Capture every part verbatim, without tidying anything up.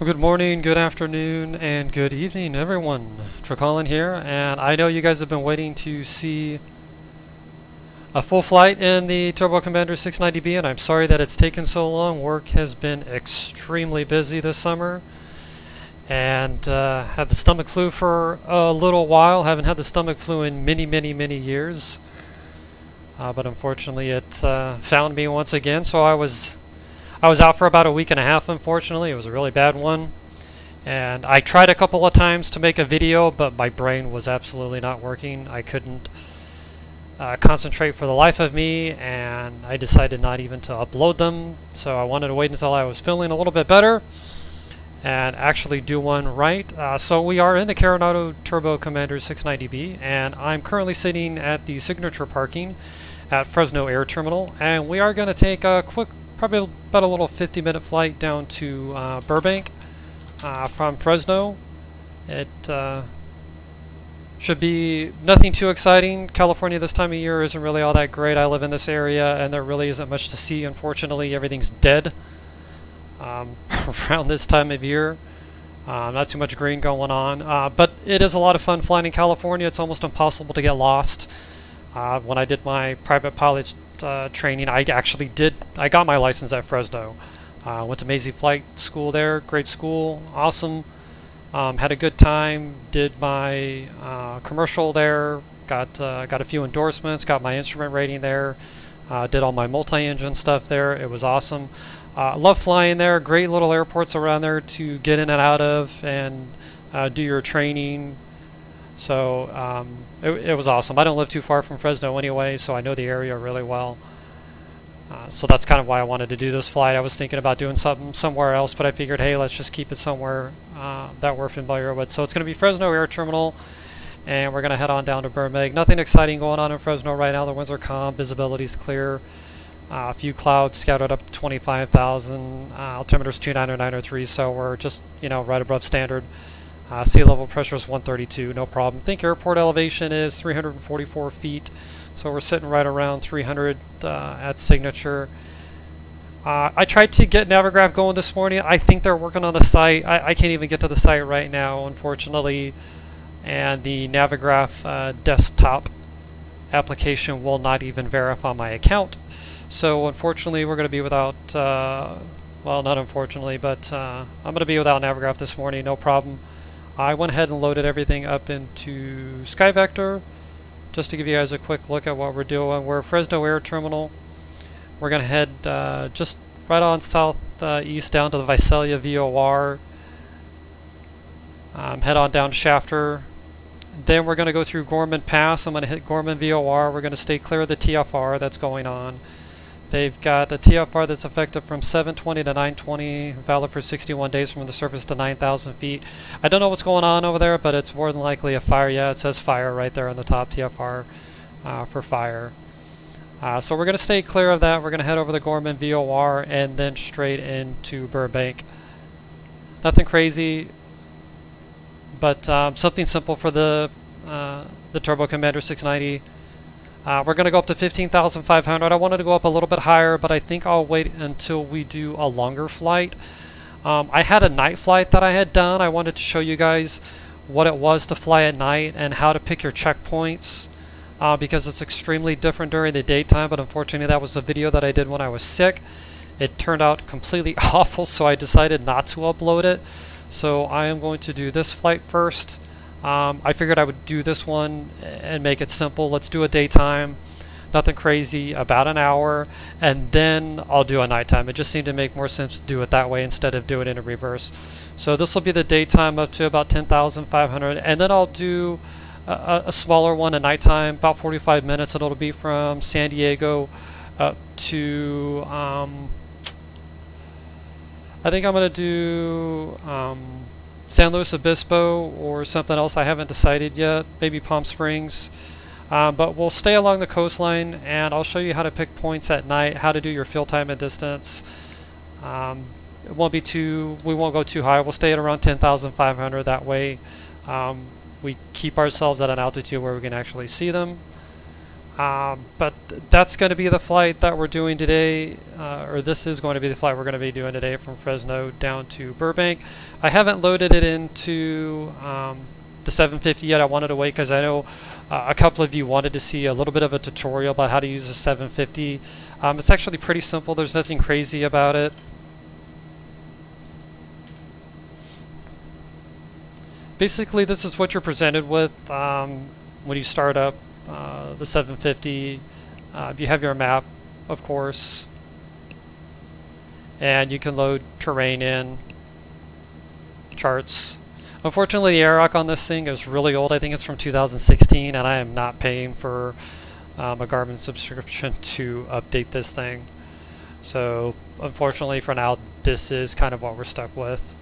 Well, good morning, good afternoon, and good evening, everyone. Dracollin here, and I know you guys have been waiting to see a full flight in the Turbo Commander six ninety B, and I'm sorry that it's taken so long. Work has been extremely busy this summer, and uh, had the stomach flu for a little while. Haven't had the stomach flu in many, many, many years, uh, but unfortunately, it uh, found me once again. So I was. I was out for about a week and a half, unfortunately. It was a really bad one. And I tried a couple of times to make a video, but my brain was absolutely not working. I couldn't uh, concentrate for the life of me, and I decided not even to upload them. So I wanted to wait until I was feeling a little bit better and actually do one right. Uh, so we are in the Carenado Turbo Commander six ninety B, and I'm currently sitting at the signature parking at Fresno Air Terminal, and we are going to take a quick probably about a little fifty minute flight down to uh, Burbank uh, from Fresno. It uh, should be nothing too exciting. California this time of year isn't really all that great. I live in this area and there really isn't much to see. Unfortunately, everything's dead um, around this time of year. Uh, not too much green going on, uh, but it is a lot of fun flying in California. It's almost impossible to get lost. Uh, when I did my private pilot Uh, training, I actually did. I got my license at Fresno. Uh, went to Mazzei Flight School there. Great school, awesome. Um, had a good time. Did my uh, commercial there. Got uh, got a few endorsements. Got my instrument rating there. Uh, did all my multi-engine stuff there. It was awesome. Uh, love flying there. Great little airports around there to get in and out of and uh, do your training. So um, it, it was awesome. I don't live too far from Fresno anyway, so I know the area really well. Uh, so that's kind of why I wanted to do this flight. I was thinking about doing something somewhere else, but I figured, hey, let's just keep it somewhere uh, that we're familiar with. So it's going to be Fresno Air Terminal, and we're going to head on down to Burbank. Nothing exciting going on in Fresno right now. The winds are calm. Visibility's clear. Uh, a few clouds scattered up to twenty-five thousand. Uh, altimeter's two nine or nine oh three, so we're just, you know, right above standard. Uh, sea level pressure is one thirty-two, no problem. I think airport elevation is three hundred forty-four feet, so we're sitting right around three hundred uh, at signature. Uh, I tried to get Navigraph going this morning. I think they're working on the site. I, I can't even get to the site right now, unfortunately, and the Navigraph uh, desktop application will not even verify my account. So unfortunately, we're going to be without, uh, well, not unfortunately, but uh, I'm going to be without Navigraph this morning, no problem. I went ahead and loaded everything up into Skyvector just to give you guys a quick look at what we're doing. We're Fresno Air Terminal. We're going to head uh, just right on southeast uh, east down to the Visalia V O R, um, head on down Shafter. Then we're going to go through Gorman Pass. I'm going to hit Gorman V O R. We're going to stay clear of the T F R that's going on. They've got the T F R that's effective from seven twenty to nine twenty, valid for sixty-one days from the surface to nine thousand feet. I don't know what's going on over there, but it's more than likely a fire. Yeah, it says fire right there on the top, T F R uh, for fire. Uh, so we're going to stay clear of that. We're going to head over the Gorman V O R and then straight into Burbank. Nothing crazy, but um, something simple for the, uh, the Turbo Commander six ninety. Uh, we're going to go up to fifteen thousand five hundred. I wanted to go up a little bit higher, but I think I'll wait until we do a longer flight. Um, I had a night flight that I had done. I wanted to show you guys what it was to fly at night and how to pick your checkpoints uh, because it's extremely different during the daytime, but unfortunately that was the video that I did when I was sick. It turned out completely awful, so I decided not to upload it. So I am going to do this flight first. Um, I figured I would do this one and make it simple. Let's do a daytime, nothing crazy, about an hour, and then I'll do a nighttime. It just seemed to make more sense to do it that way instead of doing it in reverse. So this will be the daytime up to about ten thousand five hundred, and then I'll do a, a smaller one at nighttime, about forty-five minutes, and it'll be from San Diego up to, um, I think I'm going to do... Um, San Luis Obispo or something else. I haven't decided yet, maybe Palm Springs, um, but we'll stay along the coastline and I'll show you how to pick points at night, how to do your field time and distance. Um, it won't be too, we won't go too high, we'll stay at around ten thousand five hundred, that way um, we keep ourselves at an altitude where we can actually see them. Um, but that's going to be the flight that we're doing today, uh, or this is going to be the flight we're going to be doing today from Fresno down to Burbank. I haven't loaded it into um, the seven fifty yet. I wanted to wait because I know uh, a couple of you wanted to see a little bit of a tutorial about how to use the seven fifty. Um, it's actually pretty simple. There's nothing crazy about it. Basically, this is what you're presented with um, when you start up Uh, the seven fifty. Uh, you have your map, of course, and you can load terrain in, charts. Unfortunately, the airlock on this thing is really old. I think it's from two thousand sixteen, and I am not paying for um, a Garmin subscription to update this thing. So, unfortunately for now, this is kind of what we're stuck with.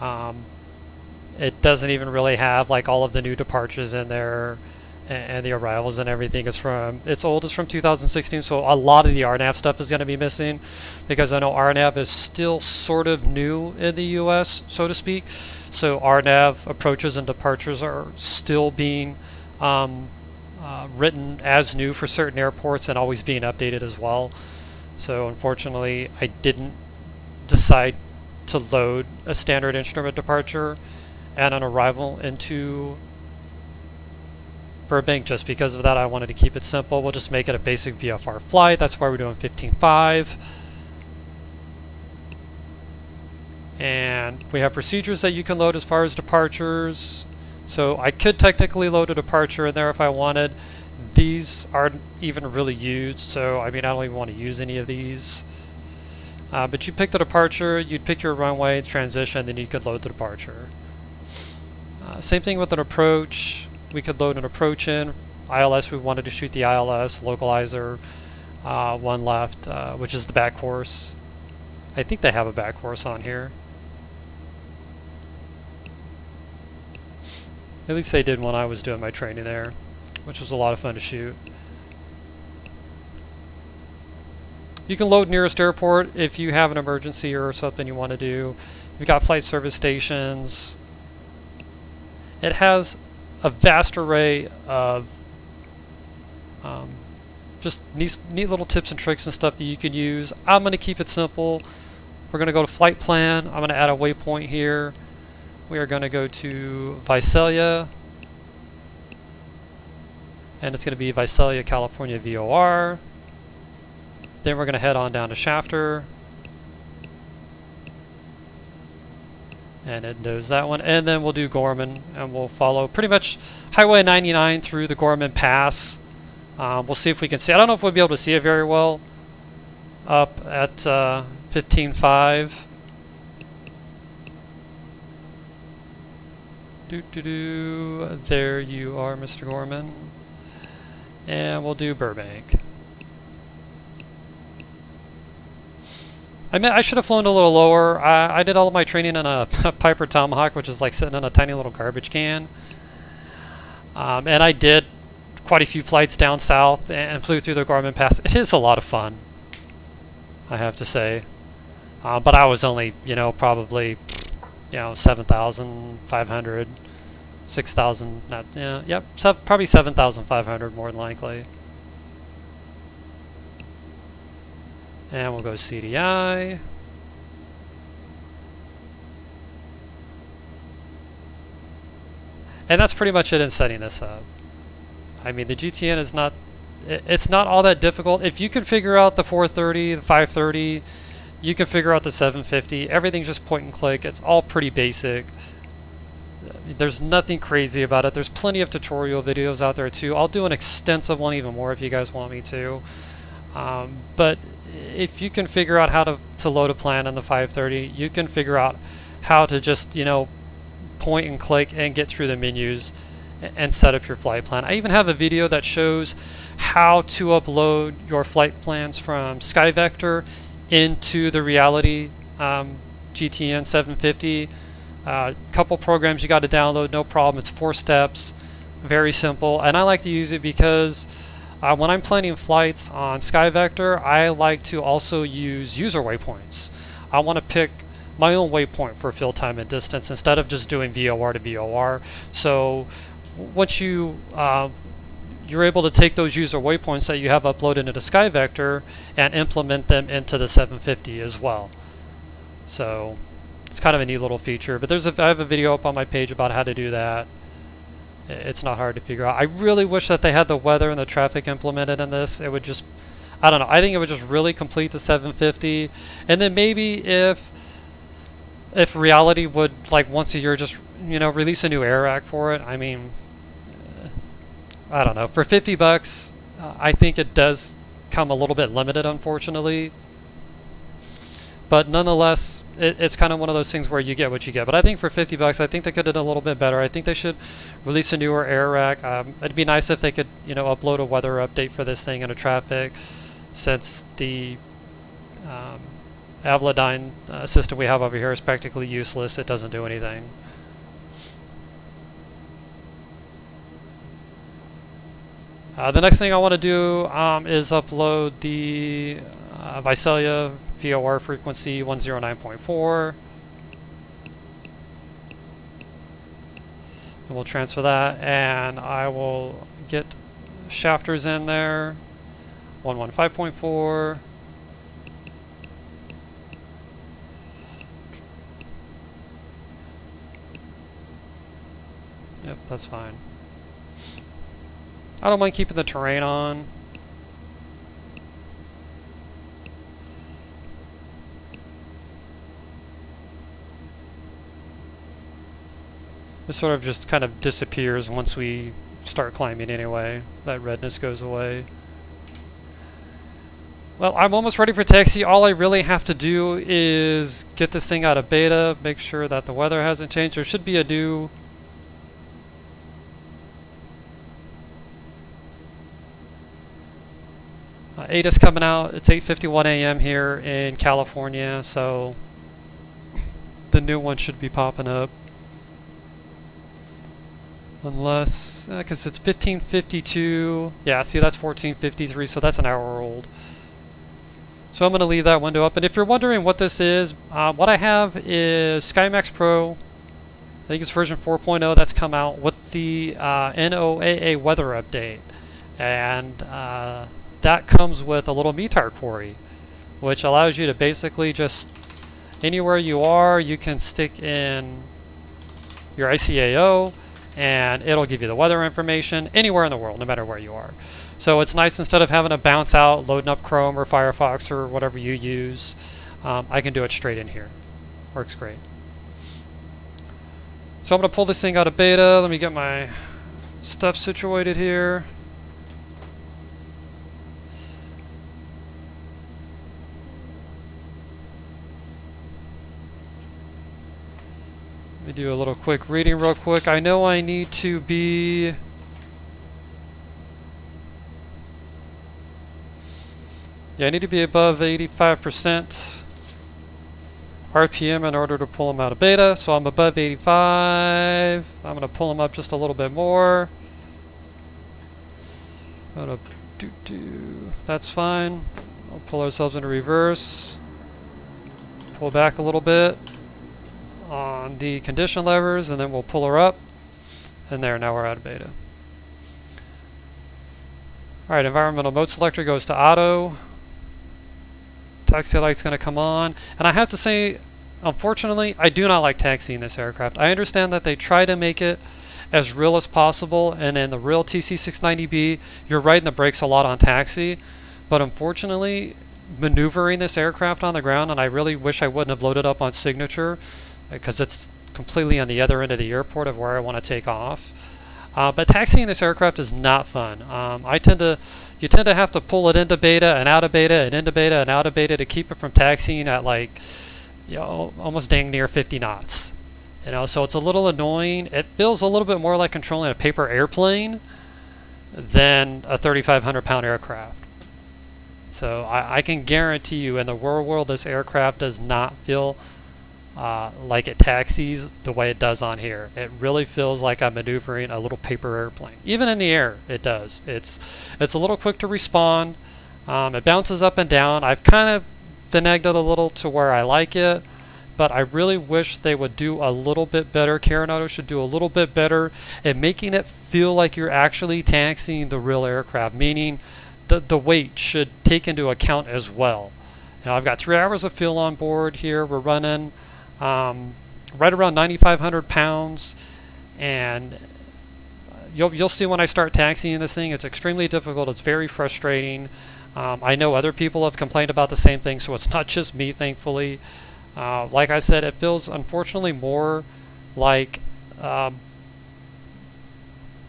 Um, it doesn't even really have like all of the new departures in there. And the arrivals and everything is from, it's old, it's from two thousand sixteen, so a lot of the R NAV stuff is going to be missing, because I know R NAV is still sort of new in the U S, so to speak. So R NAV approaches and departures are still being um, uh, written as new for certain airports and always being updated as well. So unfortunately, I didn't decide to load a standard instrument departure and an arrival into Burbank just because of that. I wanted to keep it simple. We'll just make it a basic V F R flight. That's why we're doing fifteen point five. And we have procedures that you can load as far as departures. So I could technically load a departure in there if I wanted. These aren't even really used, so I mean I don't even want to use any of these. Uh, but you pick the departure, you'd pick your runway, transition, then you could load the departure. Uh, same thing with an approach. We could load an approach in. I L S, we wanted to shoot the I L S, localizer, uh, one left, uh, which is the back course. I think they have a back course on here. At least they did when I was doing my training there, which was a lot of fun to shoot. You can load nearest airport if you have an emergency or something you want to do. You've got flight service stations. It has a vast array of um, just neat, neat little tips and tricks and stuff that you can use. I'm going to keep it simple. We're going to go to flight plan. I'm going to add a waypoint here. We are going to go to Visalia, and it's going to be Visalia, California V O R. Then we're going to head on down to Shafter, and it knows that one, and then we'll do Gorman, and we'll follow pretty much Highway ninety-nine through the Gorman Pass. Um, we'll see if we can see. I don't know if we'll be able to see it very well up at uh, fifteen point five. Doo doo doo. There you are, Mister Gorman, and we'll do Burbank. I mean, I should have flown a little lower. I, I did all of my training in a Piper Tomahawk, which is like sitting in a tiny little garbage can. Um, and I did quite a few flights down south and flew through the Gorman Pass. It is a lot of fun, I have to say. Uh, but I was only, you know, probably, you know, seven thousand five hundred, six thousand, not, yeah, yep, so probably seven thousand five hundred more than likely. And we'll go C D I. And that's pretty much it in setting this up. I mean, the G T N is not, it, it's not all that difficult. If you can figure out the four thirty, the five thirty, you can figure out the seven fifty. Everything's just point and click. It's all pretty basic. There's nothing crazy about it. There's plenty of tutorial videos out there too. I'll do an extensive one even more if you guys want me to. Um, but if you can figure out how to, to load a plan on the five thirty, you can figure out how to just, you know, point and click and get through the menus and set up your flight plan. I even have a video that shows how to upload your flight plans from Skyvector into the Reality um, G T N seven fifty. A uh, couple programs you got to download, no problem. It's four steps, very simple. And I like to use it because Uh, when I'm planning flights on Skyvector, I like to also use user waypoints. I want to pick my own waypoint for fill time and distance instead of just doing V O R to V O R. So once you uh, you're able to take those user waypoints that you have uploaded into the Skyvector and implement them into the seven fifty as well. So it's kind of a neat little feature, but there's a, I have a video up on my page about how to do that. It's not hard to figure out. I really wish that they had the weather and the traffic implemented in this. It would just, I don't know, I think it would just really complete the seven fifty. And then maybe if if Reality would, like, once a year just, you know, release a new air rack for it. I mean, I don't know. For fifty bucks, uh, I think it does come a little bit limited, unfortunately. But nonetheless, it, it's kind of one of those things where you get what you get. But I think for fifty bucks, I think they could have done a little bit better. I think they should release a newer air rack. Um, it'd be nice if they could, you know, upload a weather update for this thing and a traffic, since the um, Avidyne uh, system we have over here is practically useless. It doesn't do anything. Uh, the next thing I want to do um, is upload the uh, Visalia V O R frequency one oh nine point four. And we'll transfer that, and I will get Shafters in there, one fifteen point four. Yep, that's fine. I don't mind keeping the terrain on. This sort of just kind of disappears once we start climbing anyway. That redness goes away. Well, I'm almost ready for taxi. All I really have to do is get this thing out of beta, make sure that the weather hasn't changed. There should be a new... Uh, eight is coming out. It's eight fifty-one a m here in California, so the new one should be popping up. Unless, because uh, it's fifteen fifty-two. Yeah, see, that's fourteen fifty-three, so that's an hour old. So I'm going to leave that window up. And if you're wondering what this is, uh, what I have is SkyMax Pro. I think it's version four point oh that's come out with the uh, N O A A weather update. And... Uh, that comes with a little METAR query, which allows you to basically just anywhere you are, you can stick in your I C A O and it'll give you the weather information anywhere in the world, no matter where you are. So it's nice, instead of having to bounce out, loading up Chrome or Firefox or whatever you use, um, I can do it straight in here. Works great. So I'm gonna pull this thing out of beta. Let me get my stuff situated here. Let me do a little quick reading real quick. I know I need to be... Yeah, I need to be above eighty-five percent R P M in order to pull them out of beta. So I'm above eighty-five. I'm going to pull them up just a little bit more. I'm gonna do do. That's fine. We'll pull ourselves into reverse. Pull back a little bit on the condition levers, and then we'll pull her up, and there, now we're out of beta. Alright, environmental mode selector goes to auto. Taxi light's going to come on, and I have to say, unfortunately, I do not like taxiing this aircraft. I understand that they try to make it as real as possible, and in the real T C six ninety B, you're riding the brakes a lot on taxi, but unfortunately, maneuvering this aircraft on the ground, and I really wish I wouldn't have loaded up on Signature, because it's completely on the other end of the airport of where I want to take off. Uh, but taxiing this aircraft is not fun. Um, I tend to, you tend to have to pull it into beta and out of beta and into beta and out of beta to keep it from taxiing at, like, you know, almost dang near fifty knots. You know, so it's a little annoying. It feels a little bit more like controlling a paper airplane than a thirty-five hundred pound aircraft. So I, I can guarantee you, in the real world, this aircraft does not feel Uh, like it taxis the way it does on here. It really feels like I'm maneuvering a little paper airplane. Even in the air, it does. It's it's a little quick to respond. Um, it bounces up and down. I've kind of finagled it a little to where I like it, but I really wish they would do a little bit better. Carenado should do a little bit better in making it feel like you're actually taxiing the real aircraft, meaning the, the weight should take into account as well. Now I've got three hours of fuel on board here. We're running um, right around ninety-five hundred pounds, and you'll, you'll see when I start taxiing this thing, it's extremely difficult, it's very frustrating. Um, I know other people have complained about the same thing, so it's not just me, thankfully. Uh, like I said, it feels unfortunately more like um,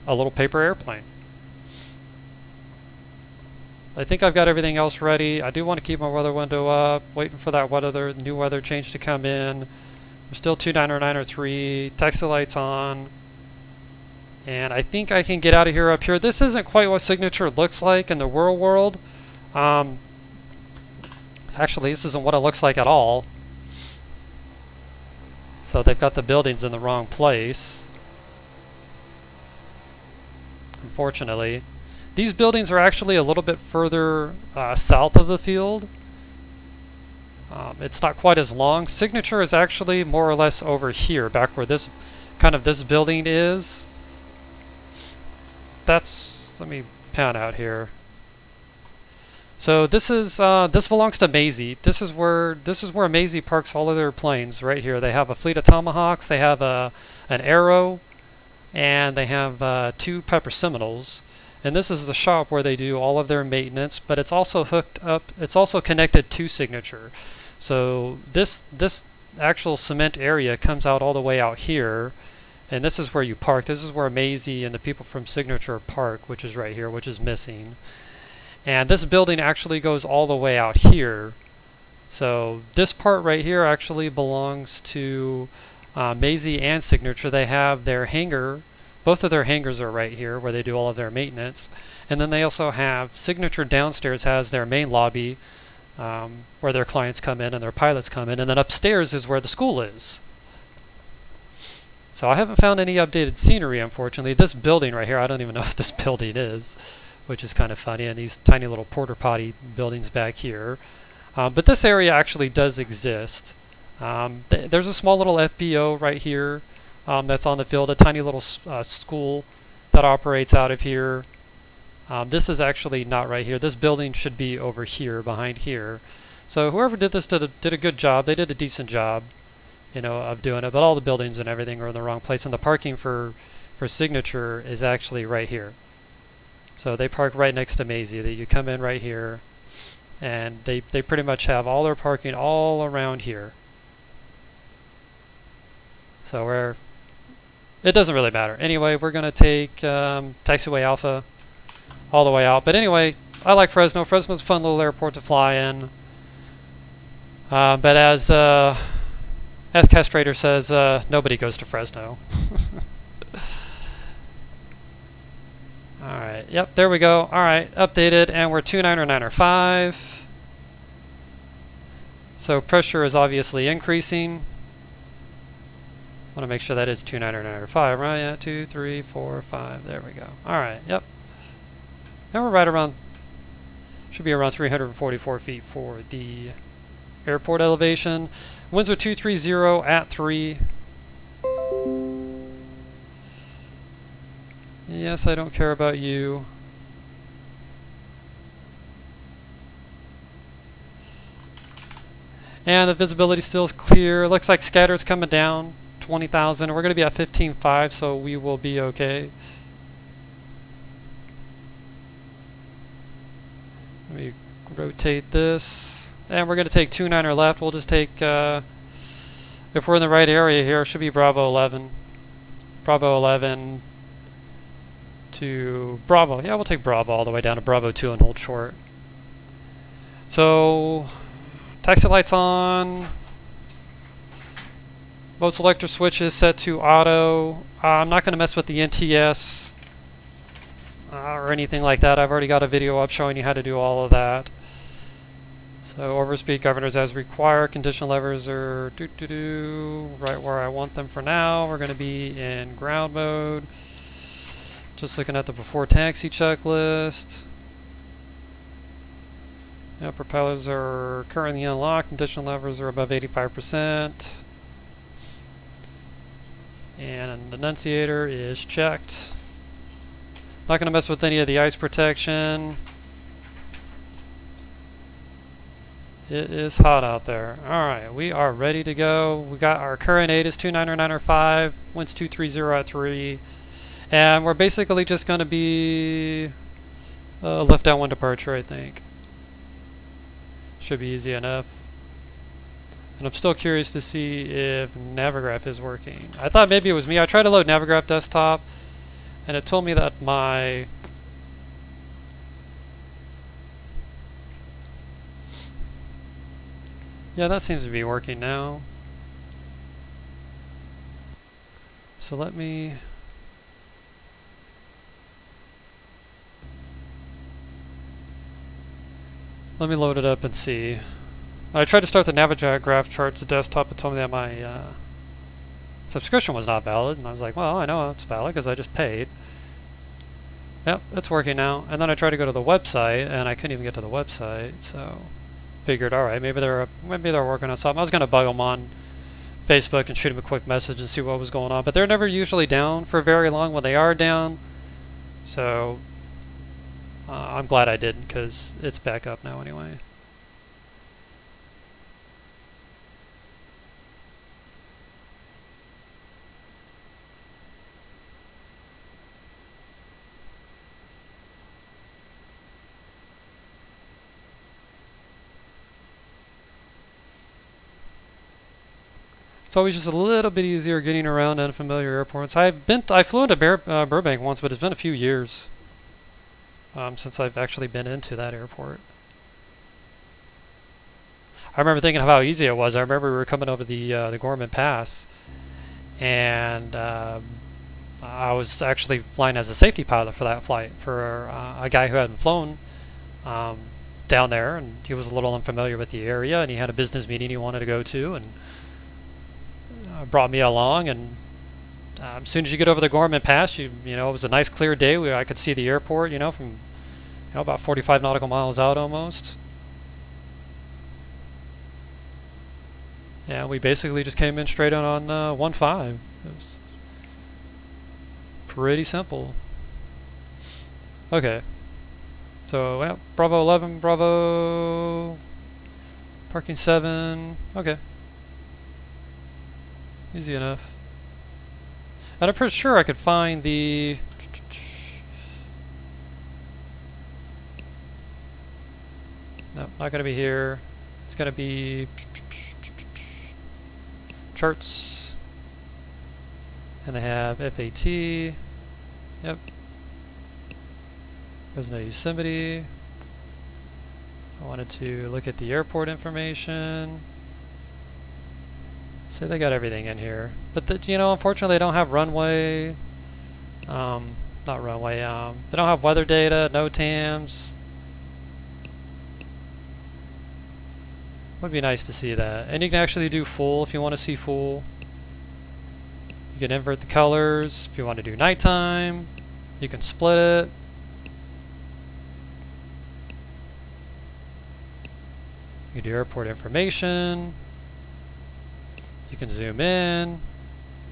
a little paper airplane. I think I've got everything else ready. I do want to keep my weather window up, waiting for that weather, new weather change to come in. We're still two nine or nine or three, Texel lights on. And I think I can get out of here up here. This isn't quite what Signature looks like in the real world. Um, actually, this isn't what it looks like at all. So they've got the buildings in the wrong place, unfortunately. These buildings are actually a little bit further uh, south of the field. Um, it's not quite as long. Signature is actually more or less over here, back where this kind of this building is. That's, let me pan out here. So this is uh, this belongs to Mazzei. This is where this is where Mazzei parks all of their planes right here. They have a fleet of Tomahawks. They have a an Arrow, and they have uh, two Piper Seminoles. And this is the shop where they do all of their maintenance. But it's also hooked up. It's also connected to Signature. So this this actual cement area comes out all the way out here. And this is where you park. This is where Mazzei and the people from Signature park, which is right here, which is missing. And this building actually goes all the way out here. So this part right here actually belongs to uh, Mazzei and Signature. They have their hangar. Both of their hangars are right here where they do all of their maintenance. And then they also have Signature downstairs has their main lobby um, where their clients come in and their pilots come in. And then upstairs is where the school is. So I haven't found any updated scenery, unfortunately. This building right here, I don't even know what this building is, which is kind of funny, and these tiny little porta potty buildings back here. Um, but this area actually does exist. Um, th there's a small little F B O right here um, that's on the field, a tiny little uh, school that operates out of here. Um, this is actually not right here. This building should be over here, behind here. So whoever did this did a, did a good job. They did a decent job, you know, of doing it, but all the buildings and everything are in the wrong place, and the parking for for Signature is actually right here. So they park right next to Mazzei. That you come in right here, and they they pretty much have all their parking all around here. So we're it doesn't really matter anyway. We're gonna take um, Taxiway Alpha all the way out. But anyway, I like Fresno. Fresno's a fun little airport to fly in. Uh, but as uh, As Castrator says, uh, nobody goes to Fresno. Alright, yep, there we go. Alright, updated, and we're two nine or nine or five. So pressure is obviously increasing. Want to make sure that is two nine or nine or five, right? Yeah, two, three, four, five, there we go. Alright, yep. Now we're right around, should be around three hundred forty-four feet for the airport elevation. Winds are two three zero at three. Yes, I don't care about you. And the visibility still is clear. Looks like scatter's coming down, twenty thousand. We're going to be at fifteen five, so we will be okay. Let me rotate this. And we're going to take two nine or left. We'll just take, uh, if we're in the right area here, it should be Bravo eleven. Bravo eleven to Bravo. Yeah, we'll take Bravo all the way down to Bravo two and hold short. So, taxi lights on. Most selector switch is set to auto. Uh, I'm not going to mess with the N T S uh, or anything like that. I've already got a video up showing you how to do all of that. So overspeed governors as required, condition levers are doo doo doo right where I want them for now. We're going to be in ground mode. Just looking at the before taxi checklist. Now propellers are currently unlocked, condition levers are above eighty-five percent. And an annunciator is checked. Not going to mess with any of the ice protection. It is hot out there. Alright, we are ready to go. We got our current eight is two niner nine oh five, winds two three zero at three. And we're basically just going to be uh, left down one departure, I think. Should be easy enough. And I'm still curious to see if Navigraph is working. I thought maybe it was me. I tried to load Navigraph desktop, and it told me that my yeah, that seems to be working now. So let me let me load it up and see. I tried to start the Navigraph charts to desktop and told me that my uh, subscription was not valid, and I was like, well, I know it's valid because I just paid. Yep, it's working now. And then I tried to go to the website, and I couldn't even get to the website, so figured, all right, maybe they're maybe they're working on something. I was going to bug them on Facebook and shoot them a quick message and see what was going on, but they're never usually down for very long when they are down, so uh, I'm glad I didn't because it's back up now anyway. It's always just a little bit easier getting around unfamiliar airports. I've been t I flew into Bur uh, Burbank once, but it's been a few years um, since I've actually been into that airport. I remember thinking of how easy it was. I remember we were coming over the uh, the Gorman Pass, and um, I was actually flying as a safety pilot for that flight for uh, a guy who hadn't flown um, down there, and he was a little unfamiliar with the area, and he had a business meeting he wanted to go to, and brought me along, and uh, as soon as you get over the Gorman Pass, you you know it was a nice clear day. We I could see the airport, you know, from you know, about forty-five nautical miles out almost. Yeah, we basically just came in straight on uh, one five. It was pretty simple. Okay, so yeah, Bravo eleven, Bravo parking seven. Okay. Easy enough. And I'm pretty sure I could find the nope, not gonna be here. It's gonna be charts. And they have F A T. Yep. There's no Yosemite. I wanted to look at the airport information. So they got everything in here, but the, you know, unfortunately, they don't have runway. Um, not runway. Um, they don't have weather data. No T A Ms. Would be nice to see that. And you can actually do full if you want to see full. You can invert the colors if you want to do nighttime. You can split it. You can do airport information. You can zoom in,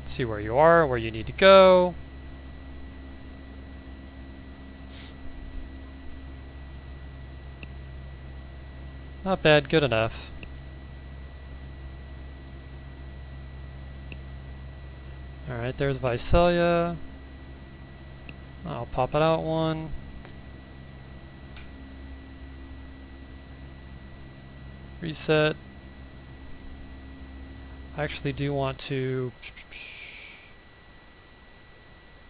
see where you are, where you need to go. Not bad, good enough. Alright, there's Visalia. I'll pop it out one. Reset. I actually do want to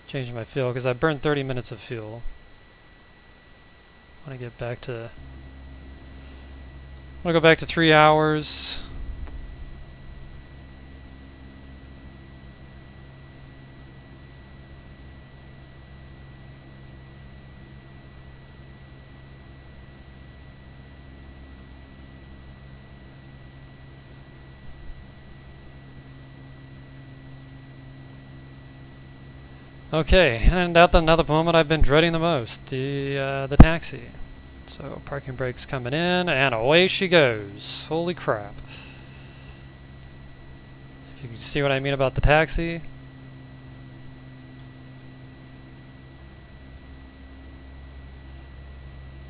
change my fuel because I burned thirty minutes of fuel. I want to get back to. I want to go back to three hours. Okay, and at another moment I've been dreading the most, the uh, the taxi. So parking brake's coming in, and away she goes. Holy crap! If you can see what I mean about the taxi,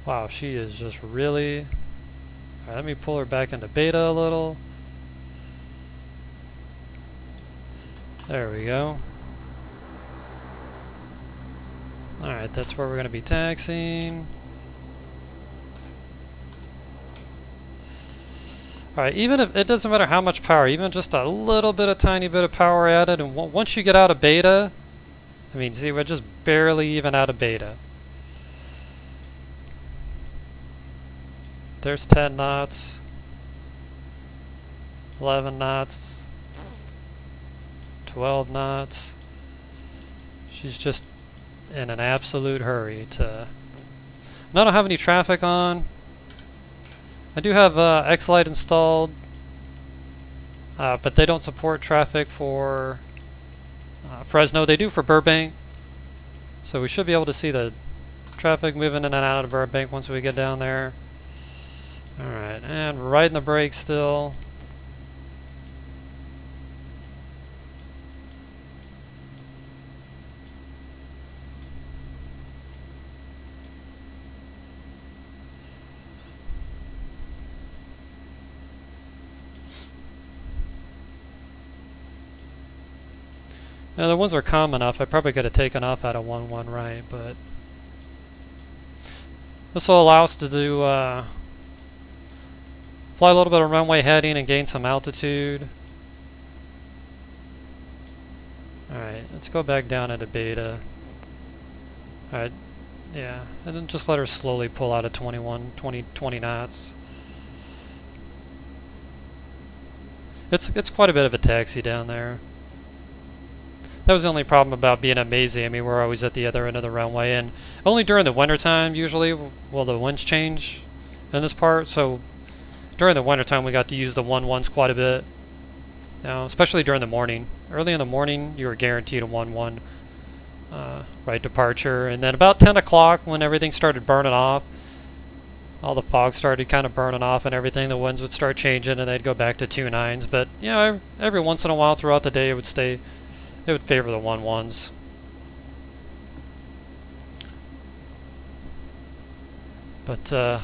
Wow, she is just really... Alright, let me pull her back into beta a little. There we go. Alright, that's where we're going to be taxiing. Alright, even if it doesn't matter how much power, even just a little bit, a tiny bit of power added, and w once you get out of beta, I mean, see, we're just barely even out of beta. There's ten knots, eleven knots, twelve knots. She's just in an absolute hurry to... And I don't have any traffic on. I do have uh, X-Lite installed, uh, but they don't support traffic for uh, Fresno. They do for Burbank, so we should be able to see the traffic moving in and out of Burbank once we get down there. Alright, and riding the brake still. Now the ones are calm enough, I probably could have taken off out of one one right, but this will allow us to do uh, fly a little bit of runway heading and gain some altitude. Alright, let's go back down into beta. Alright, yeah, and then just let her slowly pull out of twenty-one, twenty, twenty knots. It's, it's quite a bit of a taxi down there. That was the only problem about being at Mazzei. I mean, we're always at the other end of the runway, and only during the winter time usually will the winds change in this part. So during the winter time, we got to use the one ones quite a bit. Now, especially during the morning, early in the morning, you were guaranteed a one one uh, right departure, and then about ten o'clock, when everything started burning off, all the fog started kind of burning off and everything. The winds would start changing, and they'd go back to two nines. But you know, every once in a while throughout the day, it would stay. It would favor the one ones. But uh,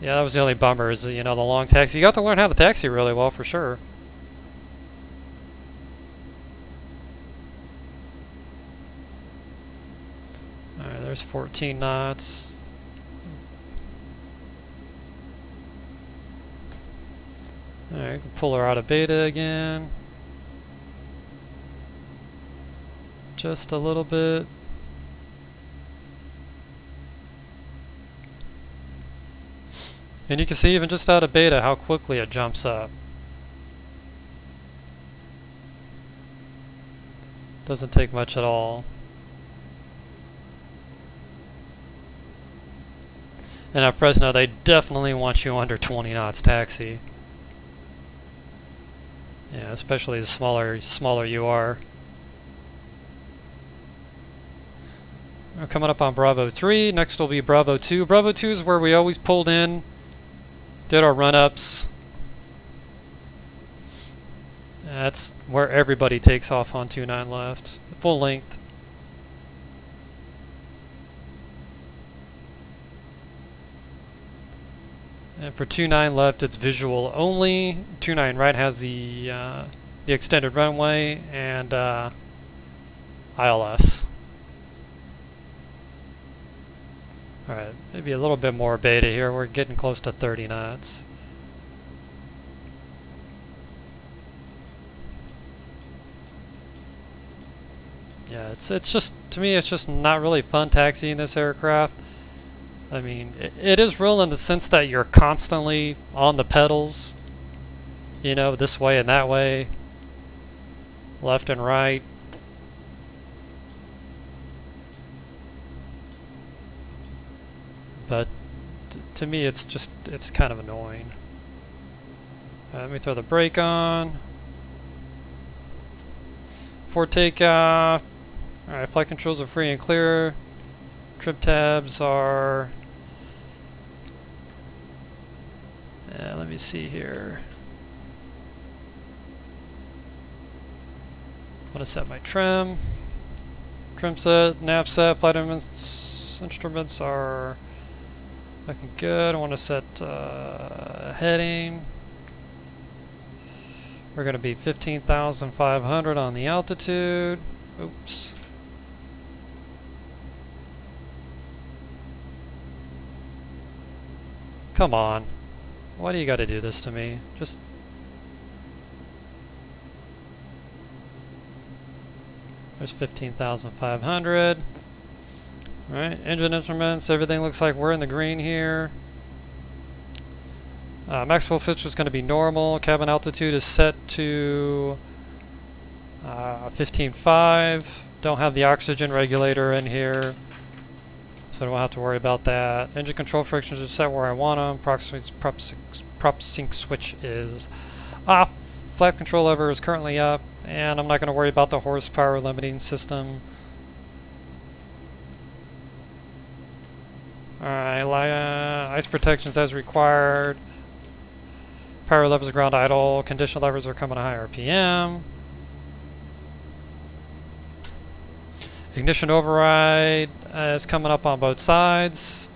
yeah, that was the only bummer, is that, you know, the long taxi. You got to learn how to taxi really well, for sure. All right, there's fourteen knots. All right, we can pull her out of beta again. Just a little bit. And you can see even just out of beta how quickly it jumps up. Doesn't take much at all. And at Fresno, they definitely want you under twenty knots taxi. Yeah, especially the smaller smaller you are. We're coming up on Bravo three, next will be Bravo two. Bravo two is where we always pulled in, did our run-ups. That's where everybody takes off on two nine left, full length. And for two nine left, it's visual only. two nine right has the, uh, the extended runway and uh, I L S. Alright, maybe a little bit more beta here. We're getting close to thirty knots. Yeah, it's it's just, to me, it's just not really fun taxiing this aircraft. I mean, it, it is real in the sense that you're constantly on the pedals, you know, this way and that way, left and right. But to me, it's just, it's kind of annoying. Right, let me throw the brake on. For takeoff, all right, flight controls are free and clear. Trip tabs are, yeah, let me see here. I'm gonna set my trim. Trim set, nav set, flight instruments are Looking good. I want to set uh, heading. We're going to be fifteen thousand five hundred on the altitude. Oops. Come on. Why do you got to do this to me? Just... There's fifteen thousand five hundred. Alright, engine instruments, everything looks like we're in the green here. Uh, Maxwell switch is going to be normal. Cabin altitude is set to uh, fifteen point five. Don't have the oxygen regulator in here, so I don't have to worry about that. Engine control frictions are set where I want them. Prop, prop, prop sync switch is off. Flap control lever is currently up, and I'm not going to worry about the horsepower limiting system. Alright, uh, ice protections as required. Power levers are ground idle. Condition levers are coming to high R P M. Ignition override uh, is coming up on both sides.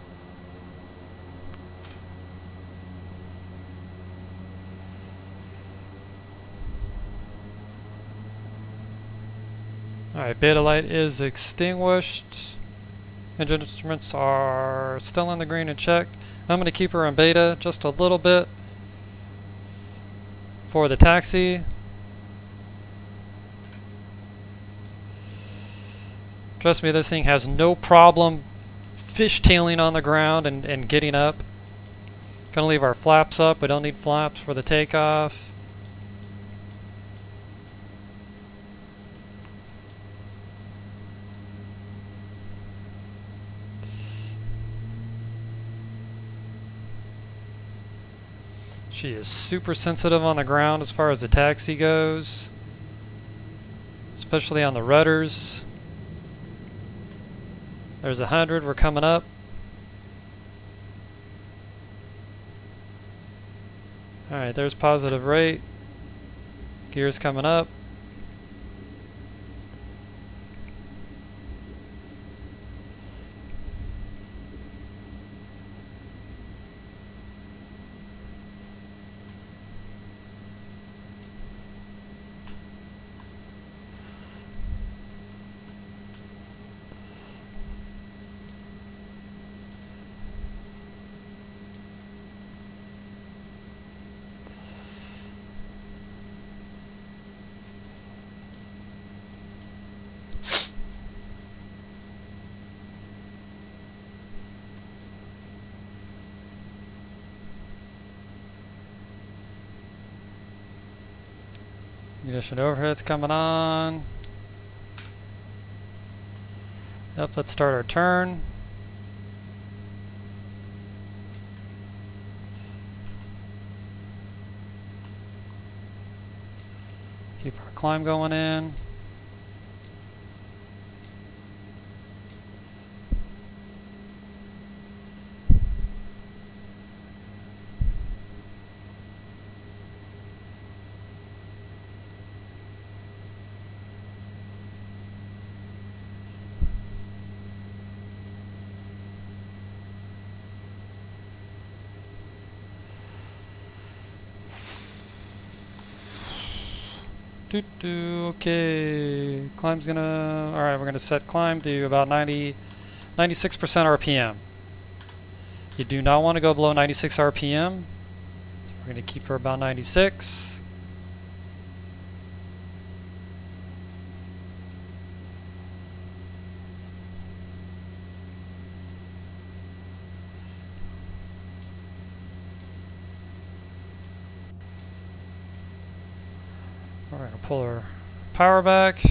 Alright, beta light is extinguished. Engine instruments are still in the green and checked. I'm going to keep her in beta just a little bit for the taxi. Trust me, this thing has no problem fishtailing on the ground and, and getting up. Going to leave our flaps up. We don't need flaps for the takeoff. She is super sensitive on the ground as far as the taxi goes, especially on the rudders. There's a hundred, we're coming up. Alright, there's positive rate. Gear's coming up. Ignition overhead's coming on. Yep, let's start our turn. Keep our climb going in. Okay, climb's gonna, alright, we're gonna set climb to about ninety, ninety-six percent R P M. You do not want to go below ninety-six R P M, so we're gonna keep her about ninety-six. Pull our power back,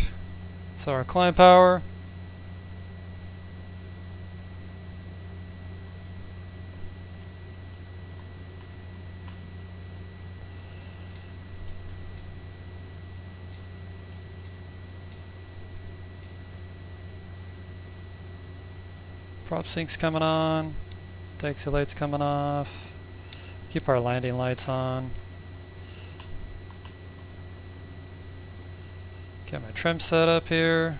so our climb power. Prop sync's coming on, taxi lights coming off, keep our landing lights on. Got my trim set up here.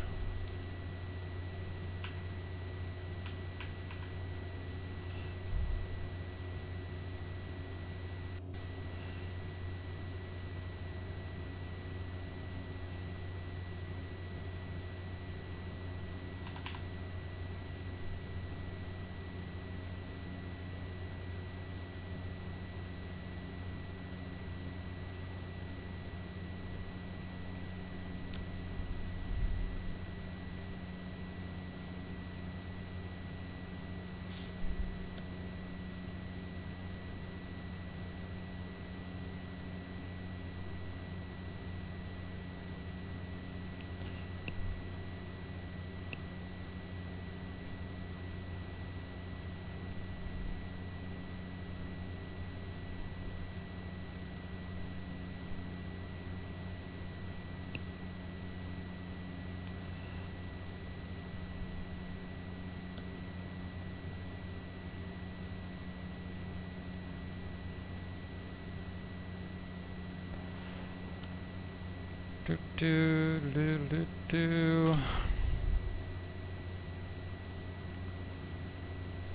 Do, do, do, do, do.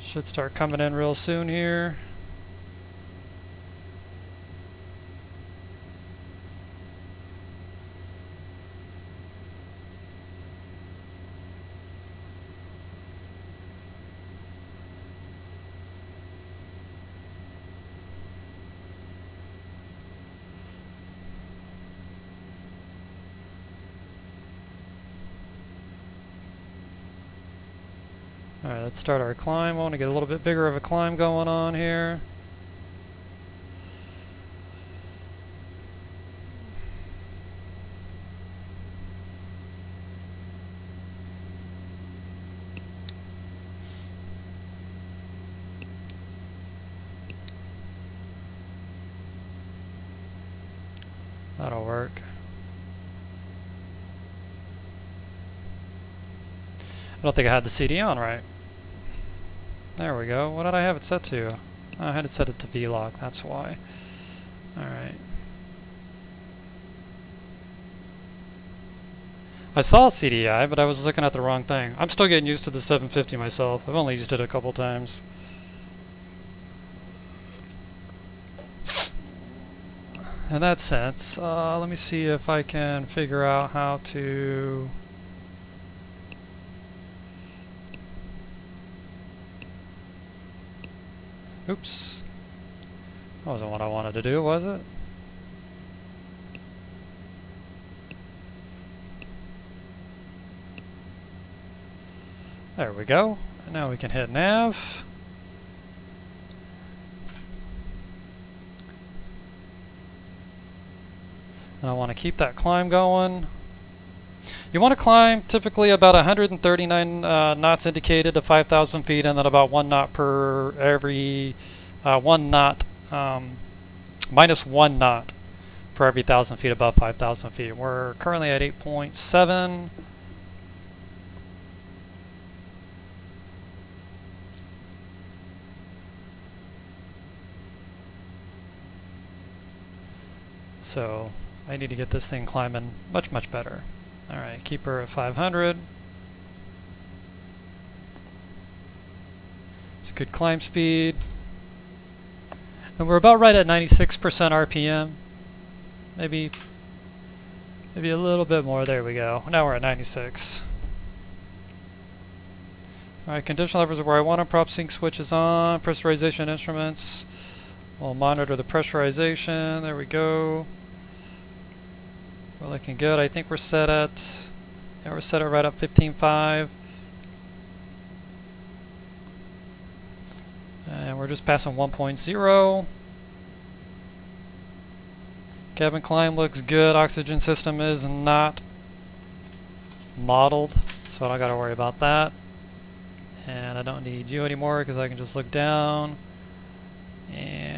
Should start coming in real soon here. Alright, let's start our climb. I want to get a little bit bigger of a climb going on here. That'll work. I don't think I had the C D on right. There we go. What did I have it set to? Oh, I had it set it to V log, that's why. Alright. I saw C D I, but I was looking at the wrong thing. I'm still getting used to the seven fifty myself. I've only used it a couple times. In that sense, uh, let me see if I can figure out how to... Oops. That wasn't what I wanted to do, was it? There we go. And now we can hit nav. And I want to keep that climb going. You want to climb typically about one hundred thirty-nine uh, knots indicated to five thousand feet, and then about one knot per every uh, one knot um, minus one knot per every thousand feet above five thousand feet. We're currently at eight point seven. So I need to get this thing climbing much, much better. Alright, keep her at five hundred. It's a good climb speed. And we're about right at ninety-six percent R P M. Maybe, maybe a little bit more. There we go. Now we're at ninety-six. Alright, conditional levers are where I want them. Prop sync switch is on. Pressurization instruments. We'll monitor the pressurization. There we go. We're looking good. I think we're set at, yeah, we're set at right up fifteen point five. And we're just passing one point zero. Cabin climb looks good. Oxygen system is not modeled, so I don't gotta worry about that. And I don't need you anymore because I can just look down. And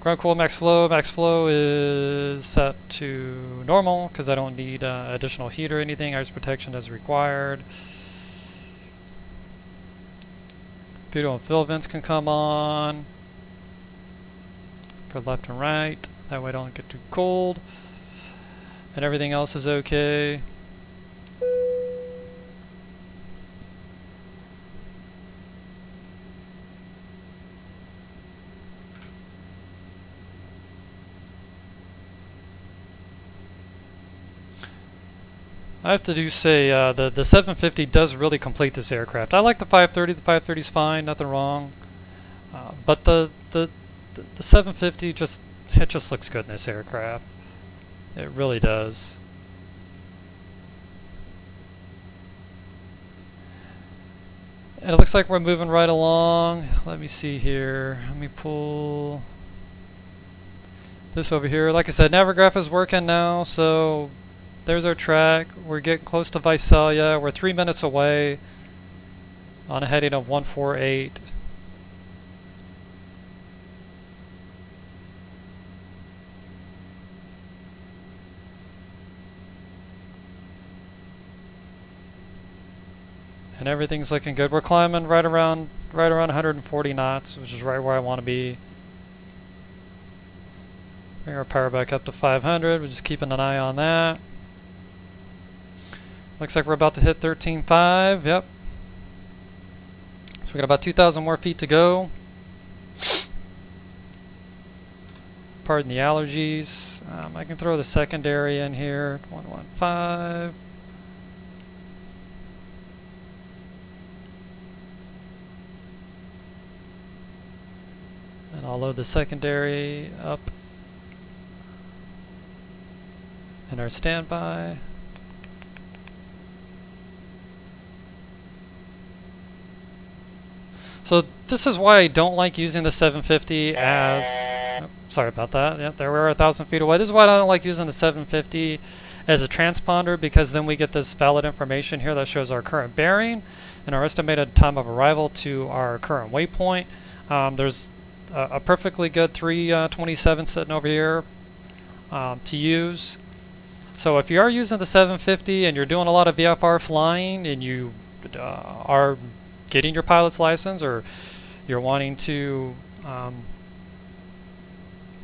ground cool max flow. Max flow is set to normal because I don't need uh, additional heat or anything. Ice protection is required. Butyl and fill vents can come on for left and right. That way I don't get too cold. And everything else is okay. I have to do say uh, the, the seven fifty does really complete this aircraft. I like the five thirty. The five thirty is fine, nothing wrong. Uh, but the, the the seven fifty just it just looks good in this aircraft. It really does. And it looks like we're moving right along. Let me see here. Let me pull this over here. Like I said, Navigraph is working now, so. There's our track. We're getting close to Visalia. We're three minutes away on a heading of one four eight. And everything's looking good. We're climbing right around right around one hundred forty knots, which is right where I want to be. Bring our power back up to five hundred. We're just keeping an eye on that. Looks like we're about to hit thirteen five. Yep. So we got about two thousand more feet to go. Pardon the allergies. Um, I can throw the secondary in here. one one five. And I'll load the secondary up in our standby. So this is why I don't like using the seven fifty as, oh, sorry about that, yep, there we are a thousand feet away. This is why I don't like using the seven fifty as a transponder, because then we get this valid information here that shows our current bearing and our estimated time of arrival to our current waypoint. Um, there's a, a perfectly good three twenty-seven sitting over here um, to use. So if you are using the seven fifty and you're doing a lot of V F R flying and you uh, are getting your pilot's license, or you're wanting to, um,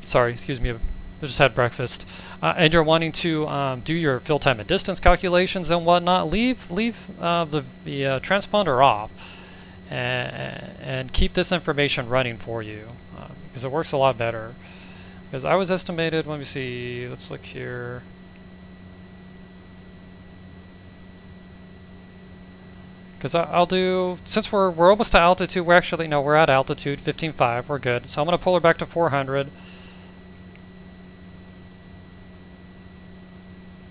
sorry, excuse me, I just had breakfast, uh, and you're wanting to um, do your field time and distance calculations and whatnot, leave leave uh, the, the uh, transponder off and, and keep this information running for you, uh, because it works a lot better. Because I was estimated, let me see, let's look here. Because I'll do, since we're, we're almost to altitude, we're actually, no, we're at altitude, fifteen five, we're good. So I'm going to pull her back to four hundred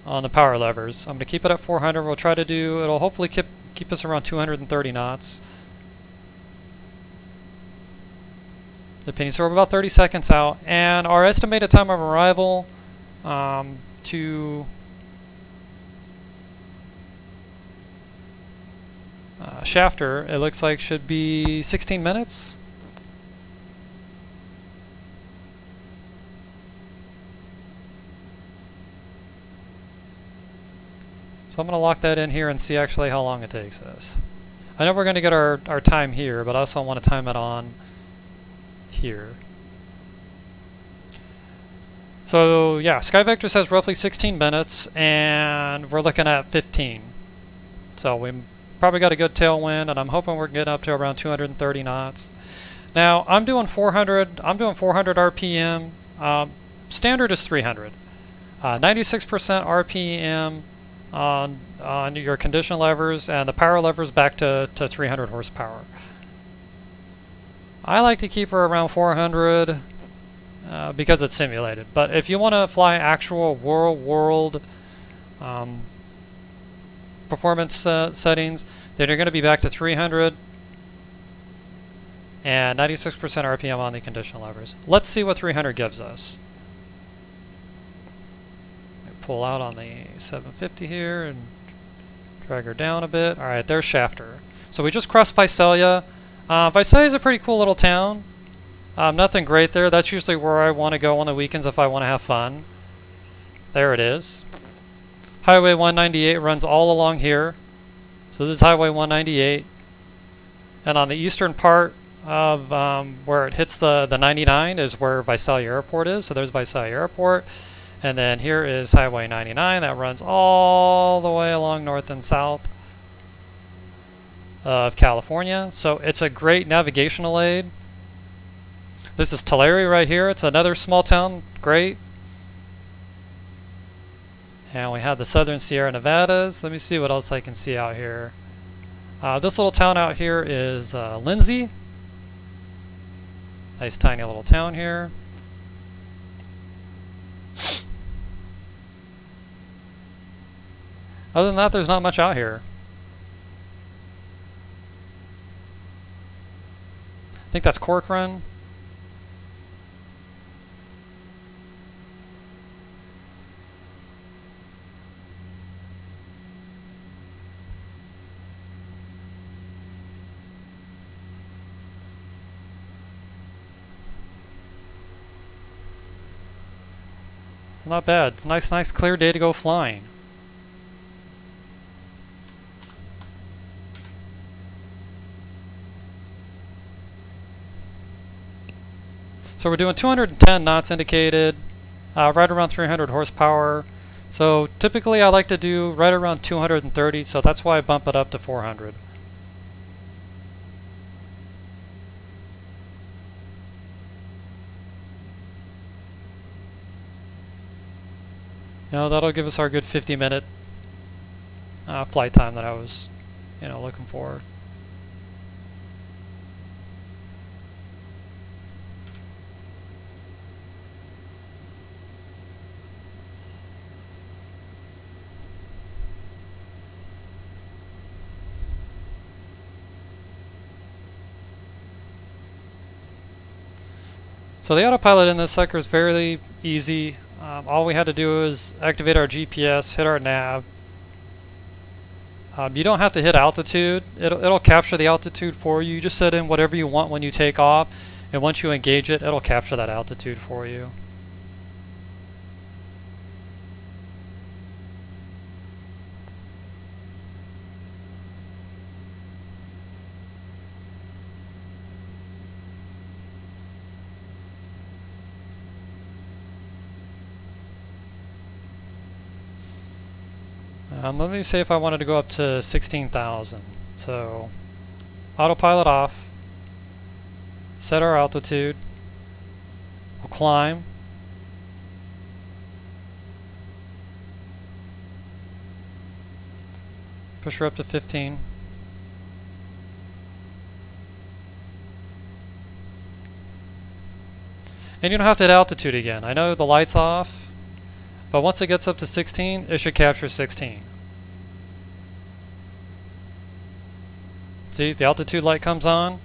on the power levers. I'm going to keep it at four hundred. We'll try to do, it'll hopefully keep, keep us around two hundred thirty knots. Depending, so we're about thirty seconds out. And our estimated time of arrival um, to... Uh, Shafter, it looks like, should be sixteen minutes. So I'm going to lock that in here and see actually how long it takes us. I know we're going to get our, our time here, but I also want to time it on here. So yeah, Skyvector says roughly sixteen minutes, and we're looking at fifteen. So we... probably got a good tailwind, and I'm hoping we're getting up to around two hundred thirty knots. Now I'm doing four hundred. I'm doing four hundred R P M. Um, standard is three hundred. ninety-six percent uh, R P M on on your condition levers, and the power levers back to to three hundred horsepower. I like to keep her around four hundred uh, because it's simulated. But if you want to fly actual real world. Um, performance uh, settings, then you're going to be back to three hundred and ninety-six percent R P M on the condition levers. Let's see what three hundred gives us. Pull out on the seven fifty here and drag her down a bit. All right, there's Shafter. So we just crossed Visalia. Uh, Visalia is a pretty cool little town. Um, nothing great there. That's usually where I want to go on the weekends if I want to have fun. There it is. Highway one ninety-eight runs all along here. So this is Highway one ninety-eight. And on the eastern part of um, where it hits the, the ninety-nine is where Visalia Airport is. So there's Visalia Airport. And then here is Highway ninety-nine that runs all the way along north and south of California. So it's a great navigational aid. This is Tulare right here. It's another small town. Great. And we have the Southern Sierra Nevadas. Let me see what else I can see out here. Uh, this little town out here is uh, Lindsay. Nice tiny little town here. Other than that, there's not much out here. I think that's Cork Run. Not bad. It's a nice, nice, clear day to go flying. So we're doing two hundred ten knots indicated. uh, right around three hundred horsepower. So typically I like to do right around two hundred thirty, so that's why I bump it up to four hundred. You know, that'll give us our good fifty minute uh, flight time that I was, you know, looking for. So the autopilot in this sucker is fairly easy. Um, all we had to do is activate our G P S, hit our nav. Um, you don't have to hit altitude. It'll, it'll capture the altitude for you. You just set in whatever you want when you take off, and once you engage it, it'll capture that altitude for you. Um, let me say if I wanted to go up to sixteen thousand. So, autopilot off, set our altitude, we'll climb. Push her up to fifteen. And you don't have to hit altitude again. I know the light's off. But once it gets up to sixteen, it should capture sixteen. See, the altitude light comes on.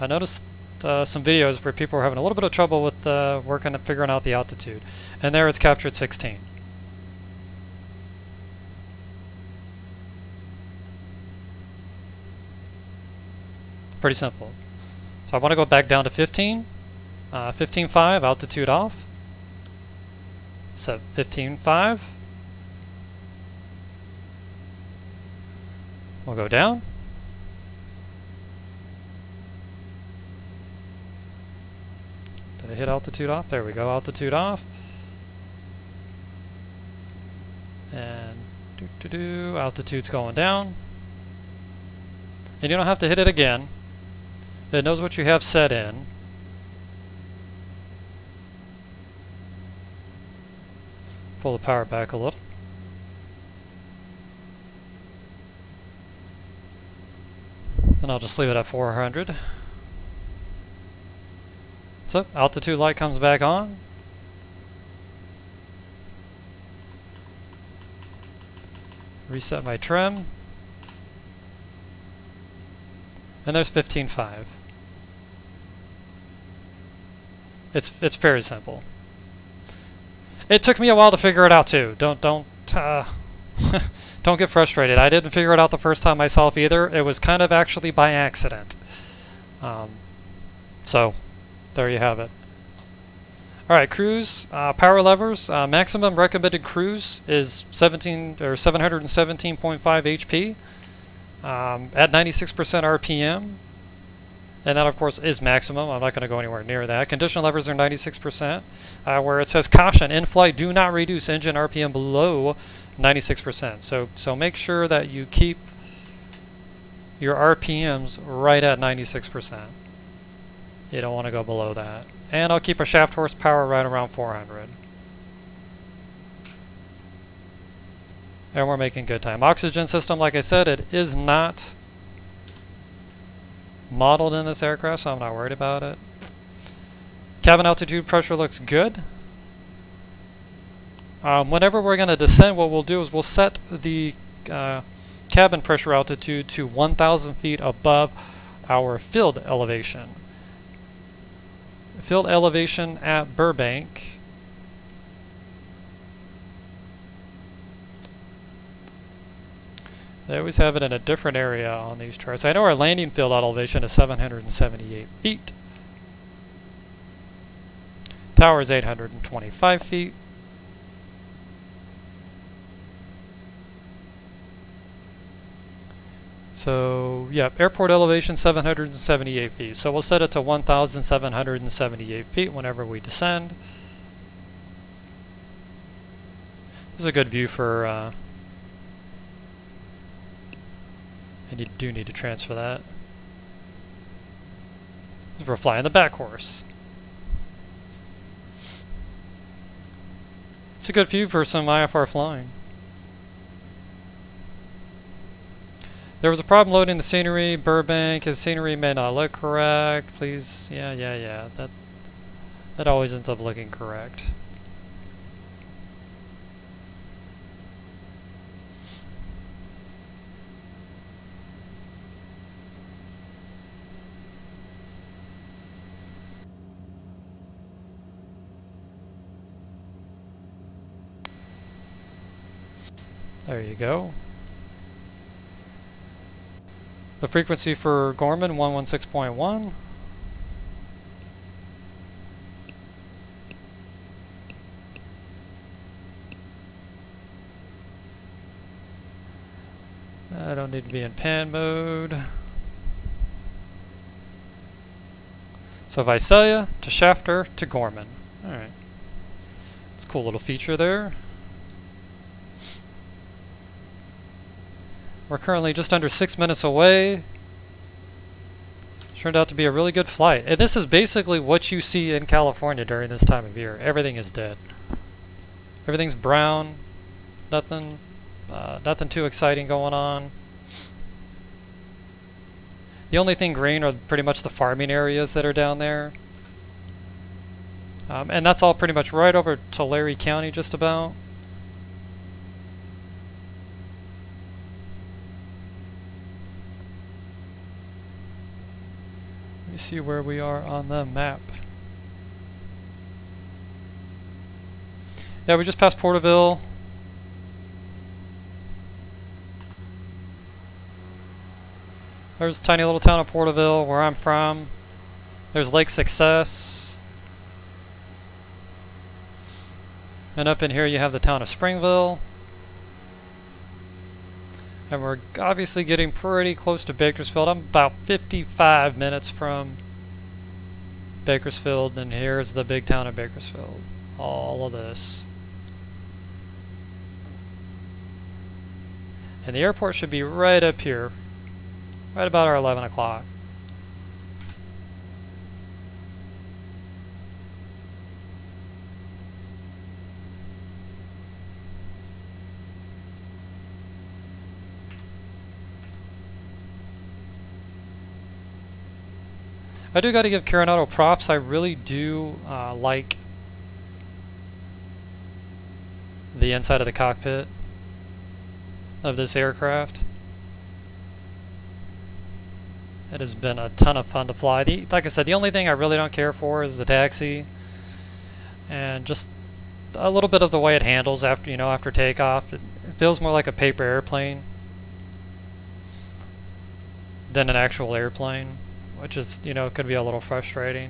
I noticed uh, some videos where people were having a little bit of trouble with uh, working and figuring out the altitude. And there it's captured sixteen. Pretty simple. So I want to go back down to fifteen. Uh, fifteen point five, altitude off, set fifteen point five, we'll go down, did I hit altitude off? There we go, altitude off, and doo doo doo, altitude's going down, and you don't have to hit it again, it knows what you have set in. Pull the power back a little. And I'll just leave it at four hundred. So, altitude light comes back on. Reset my trim. And there's fifteen point five. It's, it's very simple. It took me a while to figure it out too. Don't don't uh, don't get frustrated. I didn't figure it out the first time myself either. It was kind of actually by accident. Um, so there you have it. All right, cruise uh, power levers. Uh, maximum recommended cruise is seventeen or seven seventeen point five H P um, at ninety-six percent R P M, and that of course is maximum. I'm not going to go anywhere near that. Condition levers are ninety-six percent. Uh, where it says caution in flight, do not reduce engine R P M below ninety-six percent. So so make sure that you keep your R P Ms right at ninety-six percent. You don't want to go below that. And I'll keep a shaft horsepower right around four hundred. And we're making good time. Oxygen system, like I said, it is not modeled in this aircraft, so I'm not worried about it. Cabin altitude pressure looks good. Um, whenever we're going to descend, what we'll do is we'll set the uh, cabin pressure altitude to one thousand feet above our field elevation. Field elevation at Burbank . They always have it in a different area on these charts. I know our landing field elevation is seven hundred seventy-eight feet. Tower is eight hundred twenty-five feet. So yeah, airport elevation seven hundred seventy-eight feet. So we'll set it to one thousand seven hundred seventy-eight feet whenever we descend. This is a good view for, uh, and you do need to transfer that. We're flying the back horse. It's a good view for some I F R flying. There was a problem loading the scenery. Burbank, his scenery may not look correct. Please, yeah, yeah, yeah. That, that always ends up looking correct. There you go. The frequency for Gorman, one sixteen point one. I don't need to be in pan mode. So Visalia to Shafter to Gorman. Alright. It's a cool little feature there. We're currently just under six minutes away. Turned out to be a really good flight. And this is basically what you see in California during this time of year. Everything is dead. Everything's brown. Nothing, uh, nothing too exciting going on. The only thing green are pretty much the farming areas that are down there. Um, and that's all pretty much right over Tulare County just about. Let me see where we are on the map. Yeah, we just passed Porterville. There's a tiny little town of Porterville, where I'm from. There's Lake Success. And up in here you have the town of Springville. And we're obviously getting pretty close to Bakersfield. I'm about fifty-five minutes from Bakersfield, and here's the big town of Bakersfield. All of this. And the airport should be right up here, right about our eleven o'clock. I do gotta give Carenado props. I really do uh, like the inside of the cockpit of this aircraft. It has been a ton of fun to fly. The, like I said, the only thing I really don't care for is the taxi and just a little bit of the way it handles after, you know, after takeoff. It, it feels more like a paper airplane than an actual airplane, which is, you know, could be a little frustrating.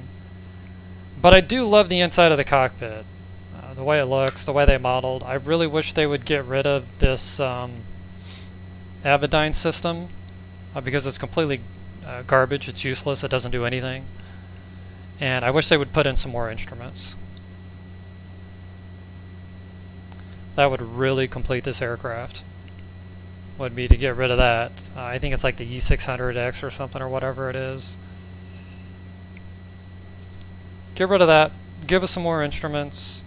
But I do love the inside of the cockpit. Uh, the way it looks, the way they modeled. I really wish they would get rid of this um, Avidyne system uh, because it's completely uh, garbage. It's useless. It doesn't do anything. And I wish they would put in some more instruments. That would really complete this aircraft. Would be to get rid of that. Uh, I think it's like the E six hundred X or something or whatever it is. Get rid of that, give us some more instruments,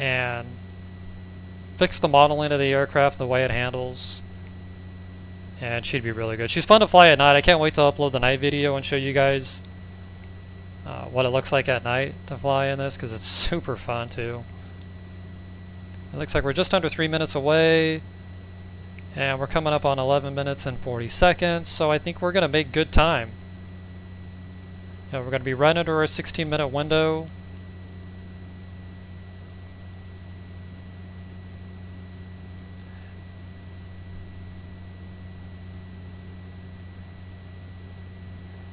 and fix the modeling of the aircraft, the way it handles, and she'd be really good. She's fun to fly at night. I can't wait to upload the night video and show you guys uh, what it looks like at night to fly in this, because it's super fun too. It looks like we're just under three minutes away, and we're coming up on eleven minutes and forty seconds, so I think we're going to make good time. And we're going to be right under our sixteen minute window.